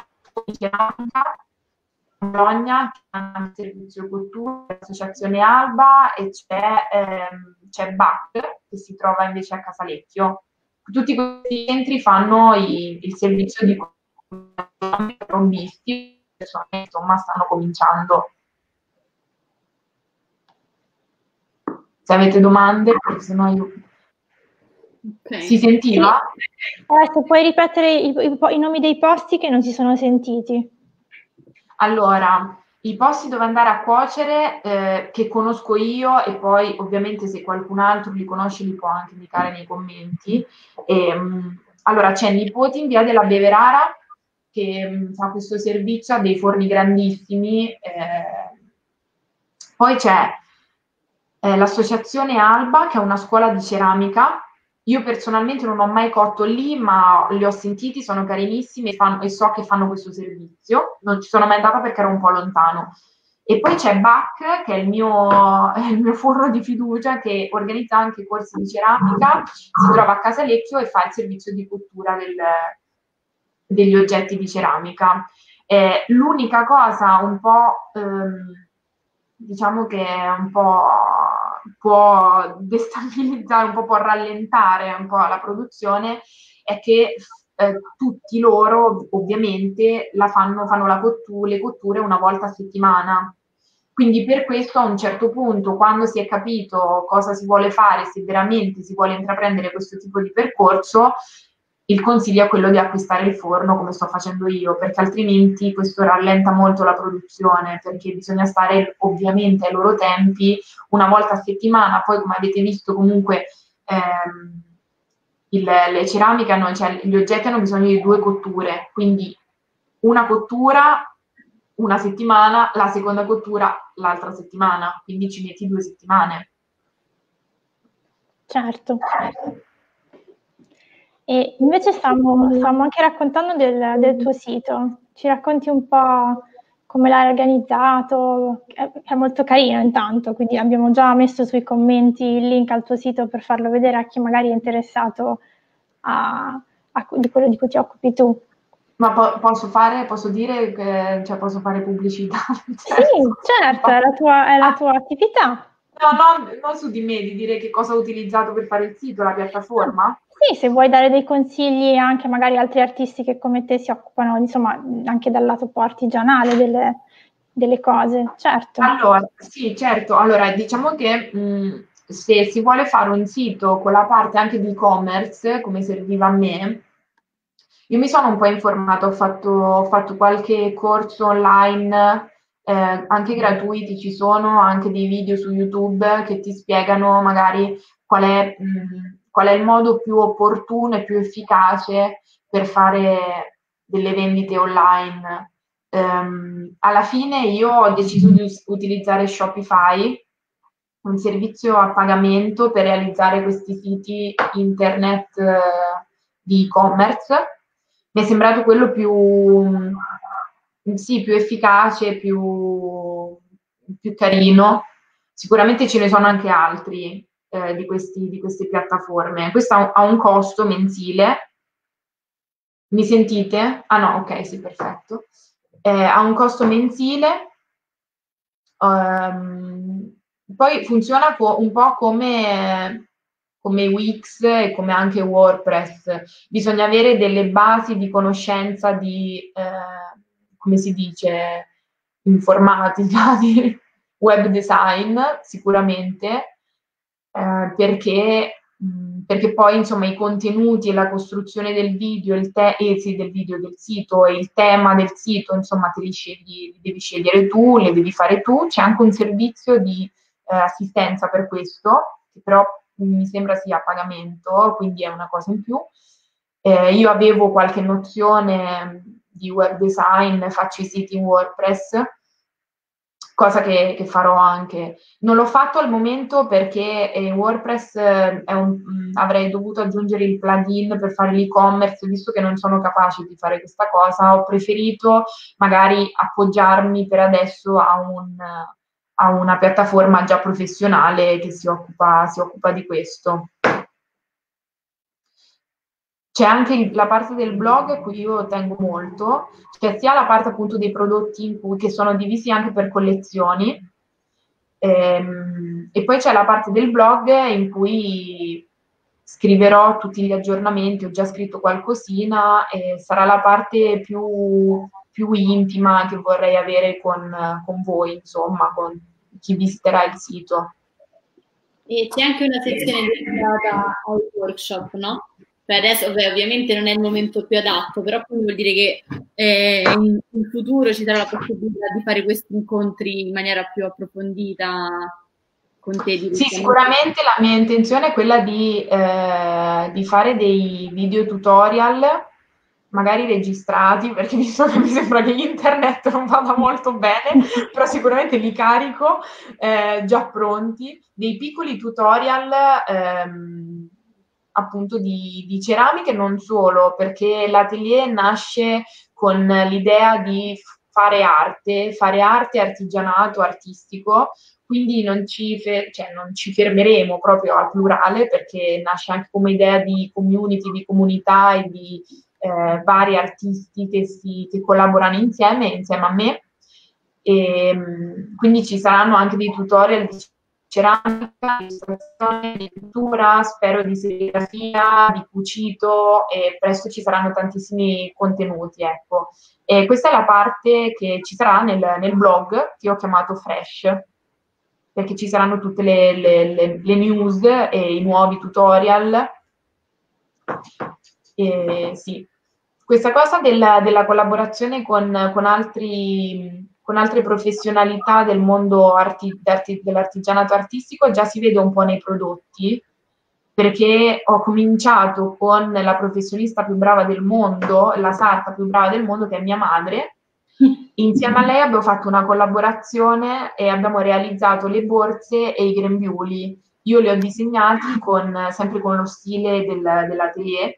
Bologna, che ha un servizio cottura, l'associazione Alba, e c'è, ehm, c'è B A C, che si trova invece a Casalecchio. Tutti questi centri fanno i, il servizio di trombisti, insomma stanno cominciando. Se avete domande, perché sennò io... Okay. Si sentiva? Sì. Eh, se puoi ripetere i, i, i nomi dei posti che non si sono sentiti. Allora, i posti dove andare a cuocere eh, che conosco io, e poi ovviamente se qualcun altro li conosce li può anche indicare nei commenti. E, mh, allora, c'è Nipoti in via della Beverara, che mh, fa questo servizio, ha dei forni grandissimi. Eh. Poi c'è eh, l'associazione Alba, che è una scuola di ceramica. Io personalmente non ho mai cotto lì, ma li ho sentiti, sono carinissimi e, fanno, e so che fanno questo servizio. Non ci sono mai andata perché ero un po' lontano. E poi c'è B A C, che è il mio, il mio forno di fiducia, che organizza anche corsi di ceramica, si trova a Casalecchio e fa il servizio di cottura del, degli oggetti di ceramica. Eh, l'unica cosa un po', ehm, diciamo che è un po'... può destabilizzare, un po' può rallentare un po' la produzione, è che eh, tutti loro ovviamente la fanno, fanno la cottura, le cotture una volta a settimana. Quindi per questo a un certo punto, quando si è capito cosa si vuole fare, se veramente si vuole intraprendere questo tipo di percorso, il consiglio è quello di acquistare il forno, come sto facendo io, perché altrimenti questo rallenta molto la produzione, perché bisogna stare ovviamente ai loro tempi, una volta a settimana. Poi, come avete visto, comunque ehm, il, le ceramiche, hanno, cioè, gli oggetti hanno bisogno di due cotture, quindi una cottura una settimana, la seconda cottura l'altra settimana, quindi ci metti due settimane. Certo. E invece stavamo anche raccontando del, del tuo sito, ci racconti un po' come l'hai organizzato, è, è molto carino intanto, quindi abbiamo già messo sui commenti il link al tuo sito per farlo vedere a chi magari è interessato a, a, di quello di cui ti occupi tu. Ma po- posso fare, posso dire, che, cioè posso fare pubblicità? Certo. Sì, certo, è la tua, è la tua ah. attività. No, no, non su di me, di dire che cosa ho utilizzato per fare il sito, la piattaforma. Sì, se vuoi dare dei consigli anche magari altri artisti che come te si occupano, insomma, anche dal lato un po' artigianale delle, delle cose, certo. Allora, sì, certo. Allora, diciamo che mh, se si vuole fare un sito con la parte anche di e-commerce, come serviva a me, io mi sono un po' informata, ho fatto, ho fatto qualche corso online, eh, anche gratuiti, ci sono anche dei video su YouTube che ti spiegano magari qual è... Mh, qual è il modo più opportuno e più efficace per fare delle vendite online. Um, alla fine io ho deciso di utilizzare Shopify, un servizio a pagamento per realizzare questi siti internet eh, di e-commerce. Mi è sembrato quello più, sì, più efficace, più, più carino. Sicuramente ce ne sono anche altri. Di, questi, di queste piattaforme. Questo ha un, ha un costo mensile, mi sentite? Ah no, ok, sì, perfetto. Eh, ha un costo mensile, um, poi funziona co- un po' come, come Wix e come anche WordPress. Bisogna avere delle basi di conoscenza di, eh, come si dice, informatica, di web design, sicuramente. Eh, perché, mh, perché poi insomma i contenuti e la costruzione del video, il te- eh, sì, del video del sito e il tema del sito, insomma te li scegli, li devi scegliere tu, le devi fare tu. C'è anche un servizio di eh, assistenza per questo, che però mi sembra sia a pagamento, quindi è una cosa in più. Eh, io avevo qualche nozione di web design, faccio i siti in WordPress, cosa che, che farò anche. Non l'ho fatto al momento perché eh, WordPress eh, è un, mh, avrei dovuto aggiungere il plugin per fare l'e-commerce, visto che non sono capace di fare questa cosa, ho preferito magari appoggiarmi per adesso a, un, a una piattaforma già professionale che si occupa, si occupa di questo. C'è anche la parte del blog, cui io tengo molto, c'è sia la parte appunto dei prodotti in cui, che sono divisi anche per collezioni, ehm, e poi c'è la parte del blog in cui scriverò tutti gli aggiornamenti, ho già scritto qualcosina, e sarà la parte più, più intima che vorrei avere con, con voi, insomma, con chi visiterà il sito. E c'è anche una sezione dedicata ai workshop, no? Beh, adesso beh, ovviamente non è il momento più adatto, però vuol dire che eh, in, in futuro ci sarà la possibilità di fare questi incontri in maniera più approfondita con te. Sì, sicuramente la mia intenzione è quella di, eh, di fare dei video tutorial, magari registrati, perché visto che mi sembra che internet non vada molto bene, però sicuramente li carico eh, già pronti, dei piccoli tutorial ehm, appunto di, di ceramiche, non solo, perché l'atelier nasce con l'idea di fare arte, fare arte artigianato, artistico, quindi non ci, fer- cioè non ci fermeremo proprio al plurale, perché nasce anche come idea di community, di comunità e di eh, vari artisti che, si, che collaborano insieme, insieme a me, e quindi ci saranno anche dei tutorial di ceramica, illustrazione, di pittura, spero di serigrafia, di cucito, e presto ci saranno tantissimi contenuti, ecco. E questa è la parte che ci sarà nel, nel blog, che ho chiamato Fresh, perché ci saranno tutte le, le, le, le news e i nuovi tutorial. E, sì. Questa cosa della, della collaborazione con, con altri... con altre professionalità del mondo arti, dell'artigianato artistico già si vede un po' nei prodotti, perché ho cominciato con la professionista più brava del mondo, la sarta più brava del mondo, che è mia madre. Insieme a lei abbiamo fatto una collaborazione e abbiamo realizzato le borse e i grembiuli. Io li ho disegnati con, sempre con lo stile del, dell'atelier,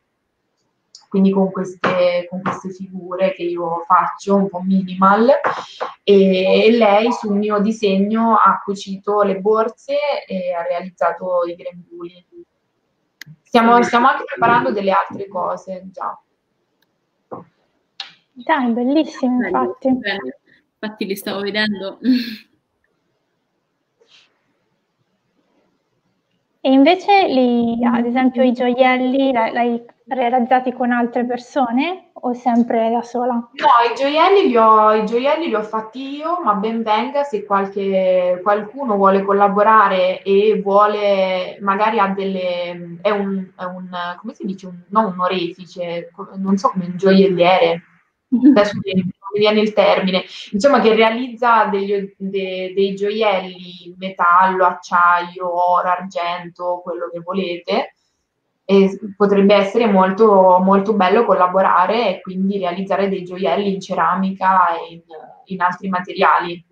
quindi con queste, con queste figure che io faccio, un po' minimal, e, e lei sul mio disegno ha cucito le borse e ha realizzato i grembiuli. Stiamo, stiamo anche preparando delle altre cose, già. Dai, bellissime, infatti. Bene. Infatti li stavo vedendo. E invece, li, ad esempio, i gioielli l'hai realizzati con altre persone o sempre da sola? No, i gioielli li ho, i gioielli li ho fatti io, ma ben venga se qualche, qualcuno vuole collaborare e vuole, magari ha delle... è un, è un come si dice? Un, non un orefice, non so, come un gioielliere. Adesso mi viene il termine, insomma, che realizza degli, de, dei gioielli in metallo, acciaio, oro, argento, quello che volete, e potrebbe essere molto, molto bello collaborare e quindi realizzare dei gioielli in ceramica e in, in altri materiali,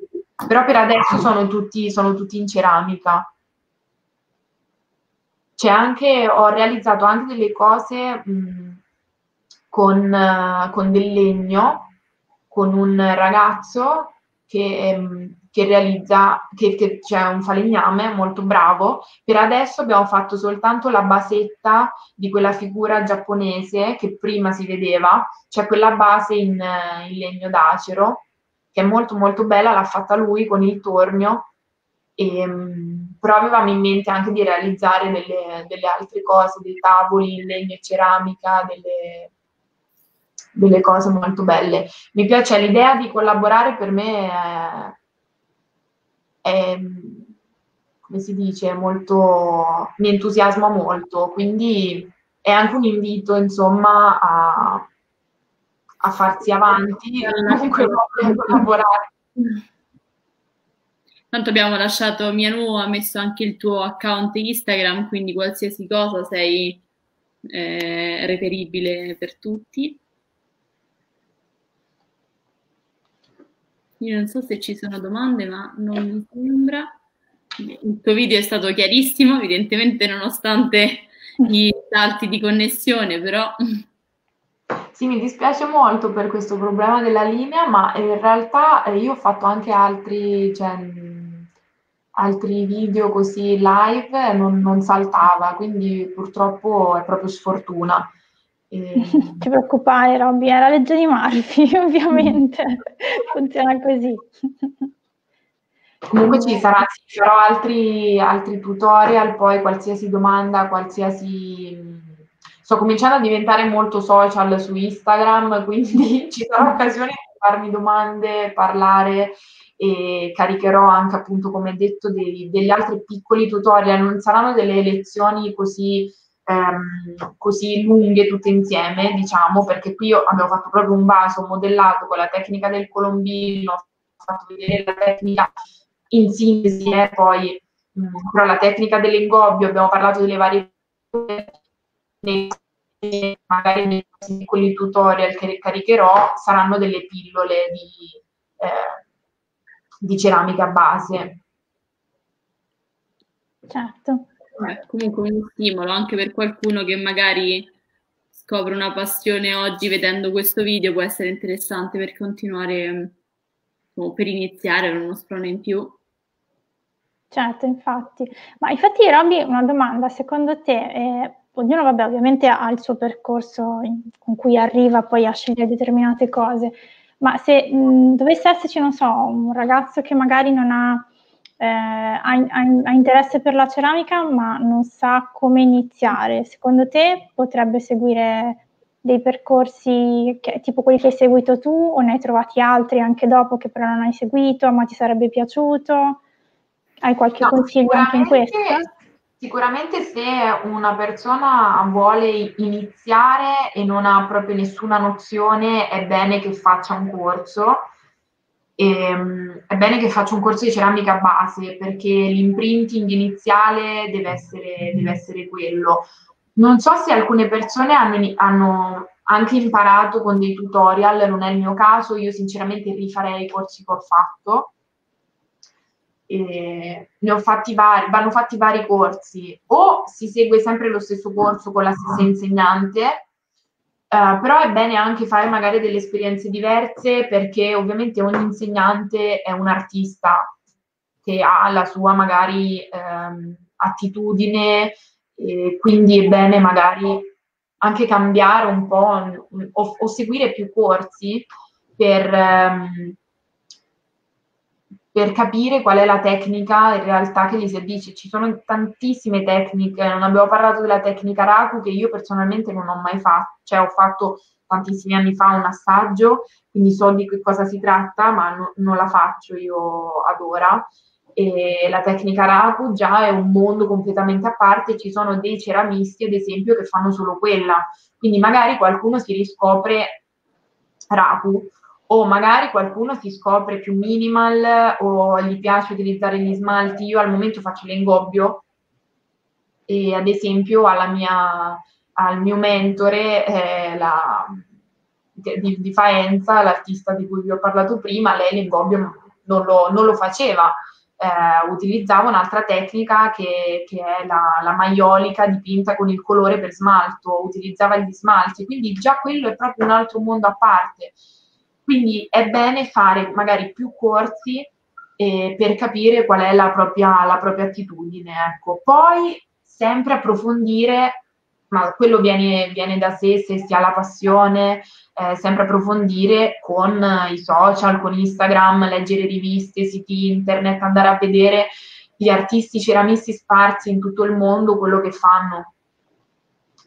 però per adesso sono tutti, sono tutti in ceramica. C'è anche, ho realizzato anche delle cose mh, Con, con del legno, con un ragazzo che, che realizza, che, che c'è un falegname molto bravo. Per adesso abbiamo fatto soltanto la basetta di quella figura giapponese che prima si vedeva, cioè quella base in, in legno d'acero, che è molto molto bella, l'ha fatta lui con il tornio, e, però avevamo in mente anche di realizzare delle, delle altre cose, dei tavoli in legno e ceramica, delle... delle cose molto belle. Mi piace l'idea di collaborare, per me è, è, come si dice, molto, mi entusiasma molto, quindi è anche un invito, insomma, a, a farsi avanti e comunque a collaborare. Tanto abbiamo lasciato, Mianù ha messo anche il tuo account Instagram, quindi qualsiasi cosa sei eh, reperibile per tutti. Io non so se ci sono domande, ma non mi sembra. Il tuo video è stato chiarissimo, evidentemente, nonostante i salti di connessione, però... Sì, mi dispiace molto per questo problema della linea, ma in realtà io ho fatto anche altri, cioè, altri video così live e non, non saltava, quindi purtroppo è proprio sfortuna. E... Non ti preoccupare, Robby, è la legge di Murphy, ovviamente, funziona così. Comunque ci saranno altri, altri tutorial, poi qualsiasi domanda, qualsiasi... Sto cominciando a diventare molto social su Instagram, quindi ci sarà occasione di farmi domande, parlare, e caricherò anche, appunto, come detto, dei, degli altri piccoli tutorial. Non saranno delle lezioni così, ehm, così lunghe tutte insieme, diciamo, perché qui abbiamo fatto proprio un vaso modellato con la tecnica del colombino, ho fatto vedere la tecnica in sintesi, eh, poi mh, però la tecnica dell'ingobbio, abbiamo parlato delle varie... magari nei piccoli tutorial che caricherò saranno delle pillole di, eh, di ceramica base. Certo. Beh, comunque un stimolo anche per qualcuno che magari scopre una passione oggi vedendo questo video, può essere interessante per continuare o per iniziare uno sprone in più. Certo, infatti. Ma infatti, Robby, una domanda, secondo te... Eh, ognuno, vabbè, ovviamente ha il suo percorso in, con cui arriva poi a scegliere determinate cose, ma se mh, dovesse esserci, non so, un ragazzo che magari non ha, eh, ha, ha, ha interesse per la ceramica ma non sa come iniziare, secondo te potrebbe seguire dei percorsi che, tipo quelli che hai seguito tu, o ne hai trovati altri anche dopo che però non hai seguito ma ti sarebbe piaciuto? Hai qualche no, consiglio anche in questo? Sicuramente se una persona vuole iniziare e non ha proprio nessuna nozione, è bene che faccia un corso, e, è bene che faccia un corso di ceramica base, perché l'imprinting iniziale deve essere, deve essere quello. Non so se alcune persone hanno, hanno anche imparato con dei tutorial, non è il mio caso, io sinceramente rifarei i corsi che ho fatto. Eh, ne ho fatti vari, vanno fatti vari corsi, o si segue sempre lo stesso corso con la stessa insegnante, eh, però è bene anche fare magari delle esperienze diverse, perché ovviamente ogni insegnante è un artista che ha la sua magari ehm, attitudine, eh, quindi è bene magari anche cambiare un po' o, o seguire più corsi per... Ehm, per capire qual è la tecnica in realtà che gli servisce. Ci sono tantissime tecniche, non abbiamo parlato della tecnica Raku, che io personalmente non ho mai fatto, cioè ho fatto tantissimi anni fa un assaggio, quindi so di che cosa si tratta, ma no, non la faccio io ad ora. E la tecnica Raku già è un mondo completamente a parte, ci sono dei ceramisti, ad esempio, che fanno solo quella, quindi magari qualcuno si riscopre Raku, o magari qualcuno si scopre più minimal o gli piace utilizzare gli smalti. Io al momento faccio l'ingobbio e, ad esempio, alla mia, al mio mentore eh, la, di, di Faenza, l'artista di cui vi ho parlato prima, lei l'ingobbio non lo, non lo faceva, eh, utilizzava un'altra tecnica che, che è la, la maiolica dipinta con il colore per smalto, utilizzava gli smalti, quindi già quello è proprio un altro mondo a parte. Quindi è bene fare magari più corsi eh, per capire qual è la propria, la propria attitudine, ecco. Poi sempre approfondire, ma quello viene, viene da sé, se si ha la passione, eh, sempre approfondire con i social, con Instagram, leggere riviste, siti internet, andare a vedere gli artisti ceramisti sparsi in tutto il mondo, quello che fanno.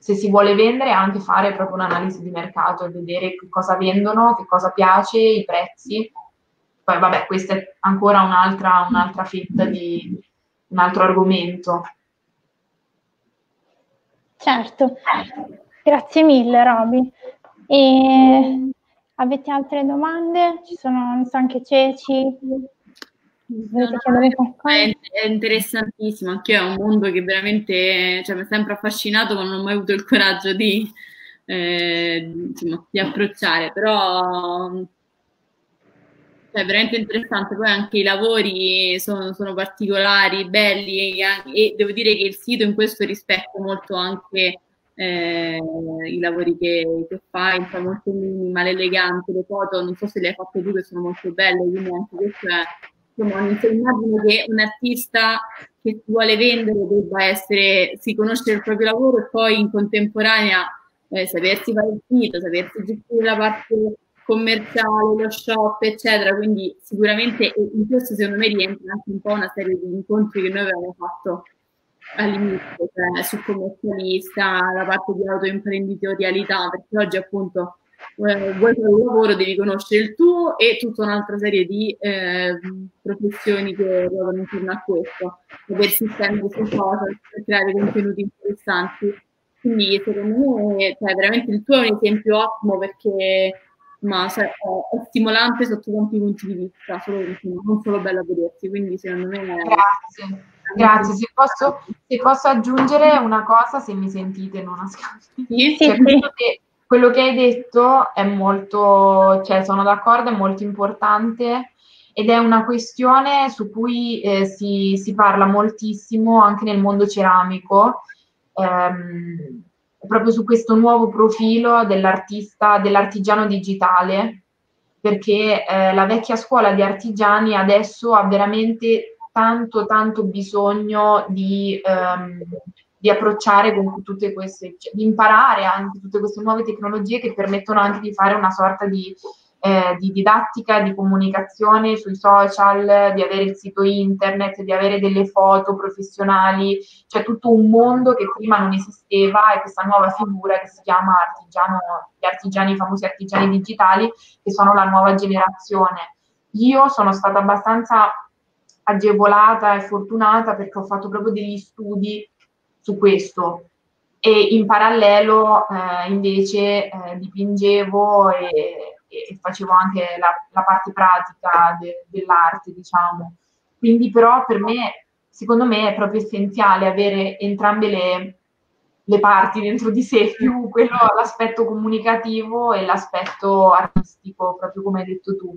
Se si vuole vendere, anche fare proprio un'analisi di mercato e vedere che cosa vendono, che cosa piace, i prezzi. Poi vabbè, questa è ancora un'altra un'altra fetta di un altro argomento. Certo, grazie mille, Roby. E avete altre domande? Ci sono, non so, anche Ceci. No, no, è interessantissimo, anche io è un mondo che veramente, cioè, mi ha sempre affascinato, ma non ho mai avuto il coraggio di, eh, insomma, di approcciare, però è veramente interessante, poi anche i lavori sono, sono particolari, belli, e, e devo dire che il sito in questo rispecchia molto anche eh, i lavori che, che fai, fa molto minimal, elegante, le foto, non so se le hai fatte tu, che sono molto belle, quindi anche questo è, insomma, immagino che un artista che si vuole vendere debba essere, si conosce il proprio lavoro e poi in contemporanea eh, sapersi fare il sito, sapersi gestire la parte commerciale, lo shop, eccetera, quindi sicuramente in questo secondo me rientra anche un po' una serie di incontri che noi avevamo fatto all'inizio, cioè sul commercialista, la parte di autoimprenditorialità, perché oggi appunto eh, vuoi fare un lavoro, devi conoscere il tuo e tutta un'altra serie di eh, professioni che ruotano intorno a questo, sapersi spendere su social, per creare contenuti interessanti, quindi secondo me cioè, veramente il tuo è un esempio ottimo, perché ma cioè, è stimolante sotto tanti punti di vista, solo, non solo bello a vedersi, quindi secondo me... Grazie, grazie. Se posso, se posso aggiungere una cosa, se mi sentite, non a scampi. Sì, sì. Cioè, quello, che, quello che hai detto è molto, cioè sono d'accordo, è molto importante ed è una questione su cui eh, si, si parla moltissimo anche nel mondo ceramico, ehm, proprio su questo nuovo profilo dell'artista, dell'artigiano digitale, perché eh, la vecchia scuola di artigiani adesso ha veramente tanto tanto bisogno di, ehm, di approcciare con tutte queste, cioè, di imparare anche tutte queste nuove tecnologie che permettono anche di fare una sorta di, eh, di didattica, di comunicazione sui social, di avere il sito internet, di avere delle foto professionali, cioè tutto un mondo che prima non esisteva, e questa nuova figura che si chiama artigiano, gli artigiani, i famosi artigiani digitali, che sono la nuova generazione. Io sono stata abbastanza agevolata e fortunata perché ho fatto proprio degli studi su questo, e in parallelo eh, invece eh, dipingevo e e facevo anche la, la parte pratica de, dell'arte, diciamo. Quindi però per me, secondo me, è proprio essenziale avere entrambe le, le parti dentro di sé, più quello, l'aspetto comunicativo e l'aspetto artistico, proprio come hai detto tu.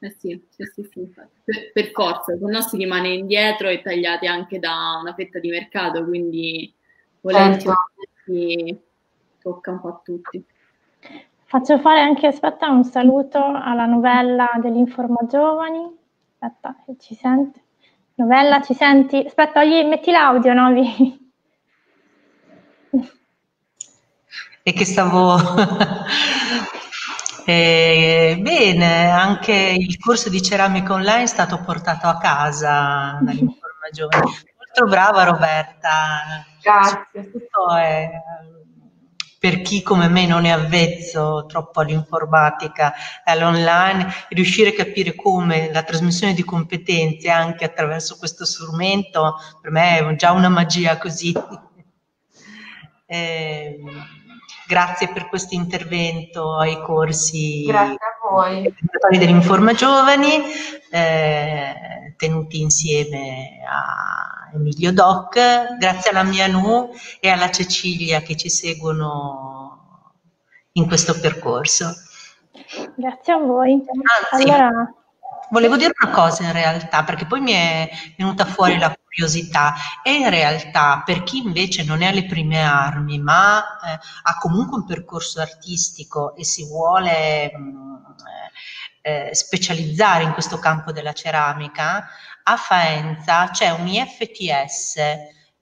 Eh sì, sì, sì, sì. Per, per forza, se no si rimane indietro e tagliati anche da una fetta di mercato, quindi volenti si tocca un po' a tutti. Faccio fare anche, aspetta, un saluto alla Novella dell'Informa Giovani. Aspetta, che ci sente. Novella, ci senti? Aspetta, oggi, metti l'audio, Novi. E che stavo... eh, bene, anche il corso di ceramica online è stato portato a casa dall'Informa Giovani. Molto brava Roberta. Grazie. Tutto è... Per chi come me non è avvezzo troppo all'informatica e all'online, riuscire a capire come la trasmissione di competenze anche attraverso questo strumento, per me è già una magia così. Eh, grazie per questo intervento ai corsi dell'Informa Giovani, eh, tenuti insieme a MioDoc, grazie alla Mianù e alla Cecilia che ci seguono in questo percorso. Grazie a voi. Anzi, allora... volevo dire una cosa in realtà, perché poi mi è venuta fuori la curiosità, e in realtà per chi invece non è alle prime armi ma eh, ha comunque un percorso artistico e si vuole mh, eh, specializzare in questo campo della ceramica, a Faenza c'è un I F T S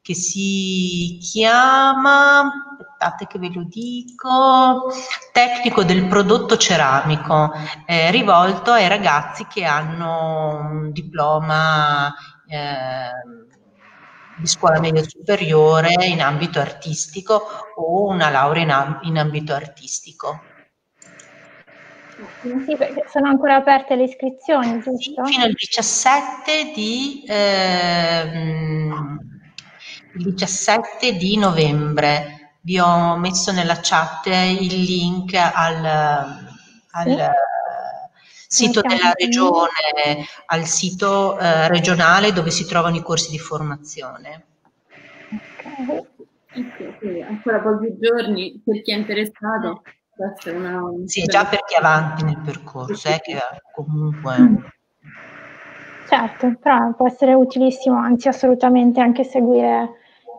che si chiama, aspettate che ve lo dico, Tecnico del Prodotto Ceramico, eh, rivolto ai ragazzi che hanno un diploma eh, di scuola media superiore in ambito artistico o una laurea in, amb- in ambito artistico. Sì, perché sono ancora aperte le iscrizioni, giusto? Fino al diciassette di, ehm, il diciassette di novembre. Vi ho messo nella chat il link al, al sì? sito Manca della regione, al sito eh, regionale dove si trovano i corsi di formazione. Ok, okay, okay. Ancora pochi giorni per chi è interessato. Questa è una... Sì, già per chi è avanti nel percorso, eh, che comunque... Certo, però può essere utilissimo, anzi assolutamente, anche seguire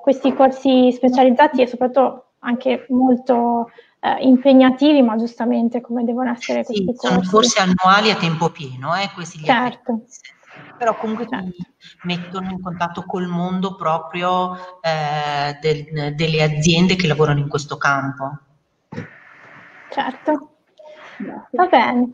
questi corsi specializzati e soprattutto anche molto eh, impegnativi, ma giustamente come devono essere questi sì, corsi. Sono corsi annuali a tempo pieno, eh, questi certo. Gli però comunque certo. Ti mettono in contatto col mondo proprio eh, del, delle aziende che lavorano in questo campo. Certo, va bene.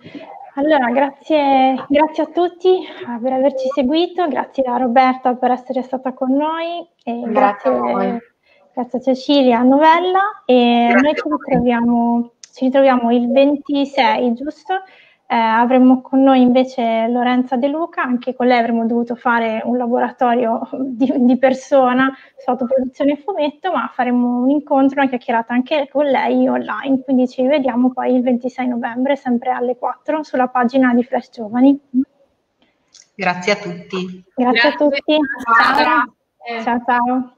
Allora, grazie, grazie a tutti per averci seguito, grazie a Roberta per essere stata con noi, e grazie, grazie, grazie a Cecilia Novella e grazie. Noi ci ritroviamo, ci ritroviamo il ventisei, giusto? Eh, avremo con noi invece Lorenza De Luca, anche con lei avremmo dovuto fare un laboratorio di, di persona su autoproduzione e fumetto, ma faremo un incontro, una chiacchierata anche con lei online, quindi ci vediamo poi il ventisei novembre sempre alle quattro sulla pagina di Flash Giovani. Grazie a tutti. Grazie, Grazie a tutti. Ciao ciao. ciao.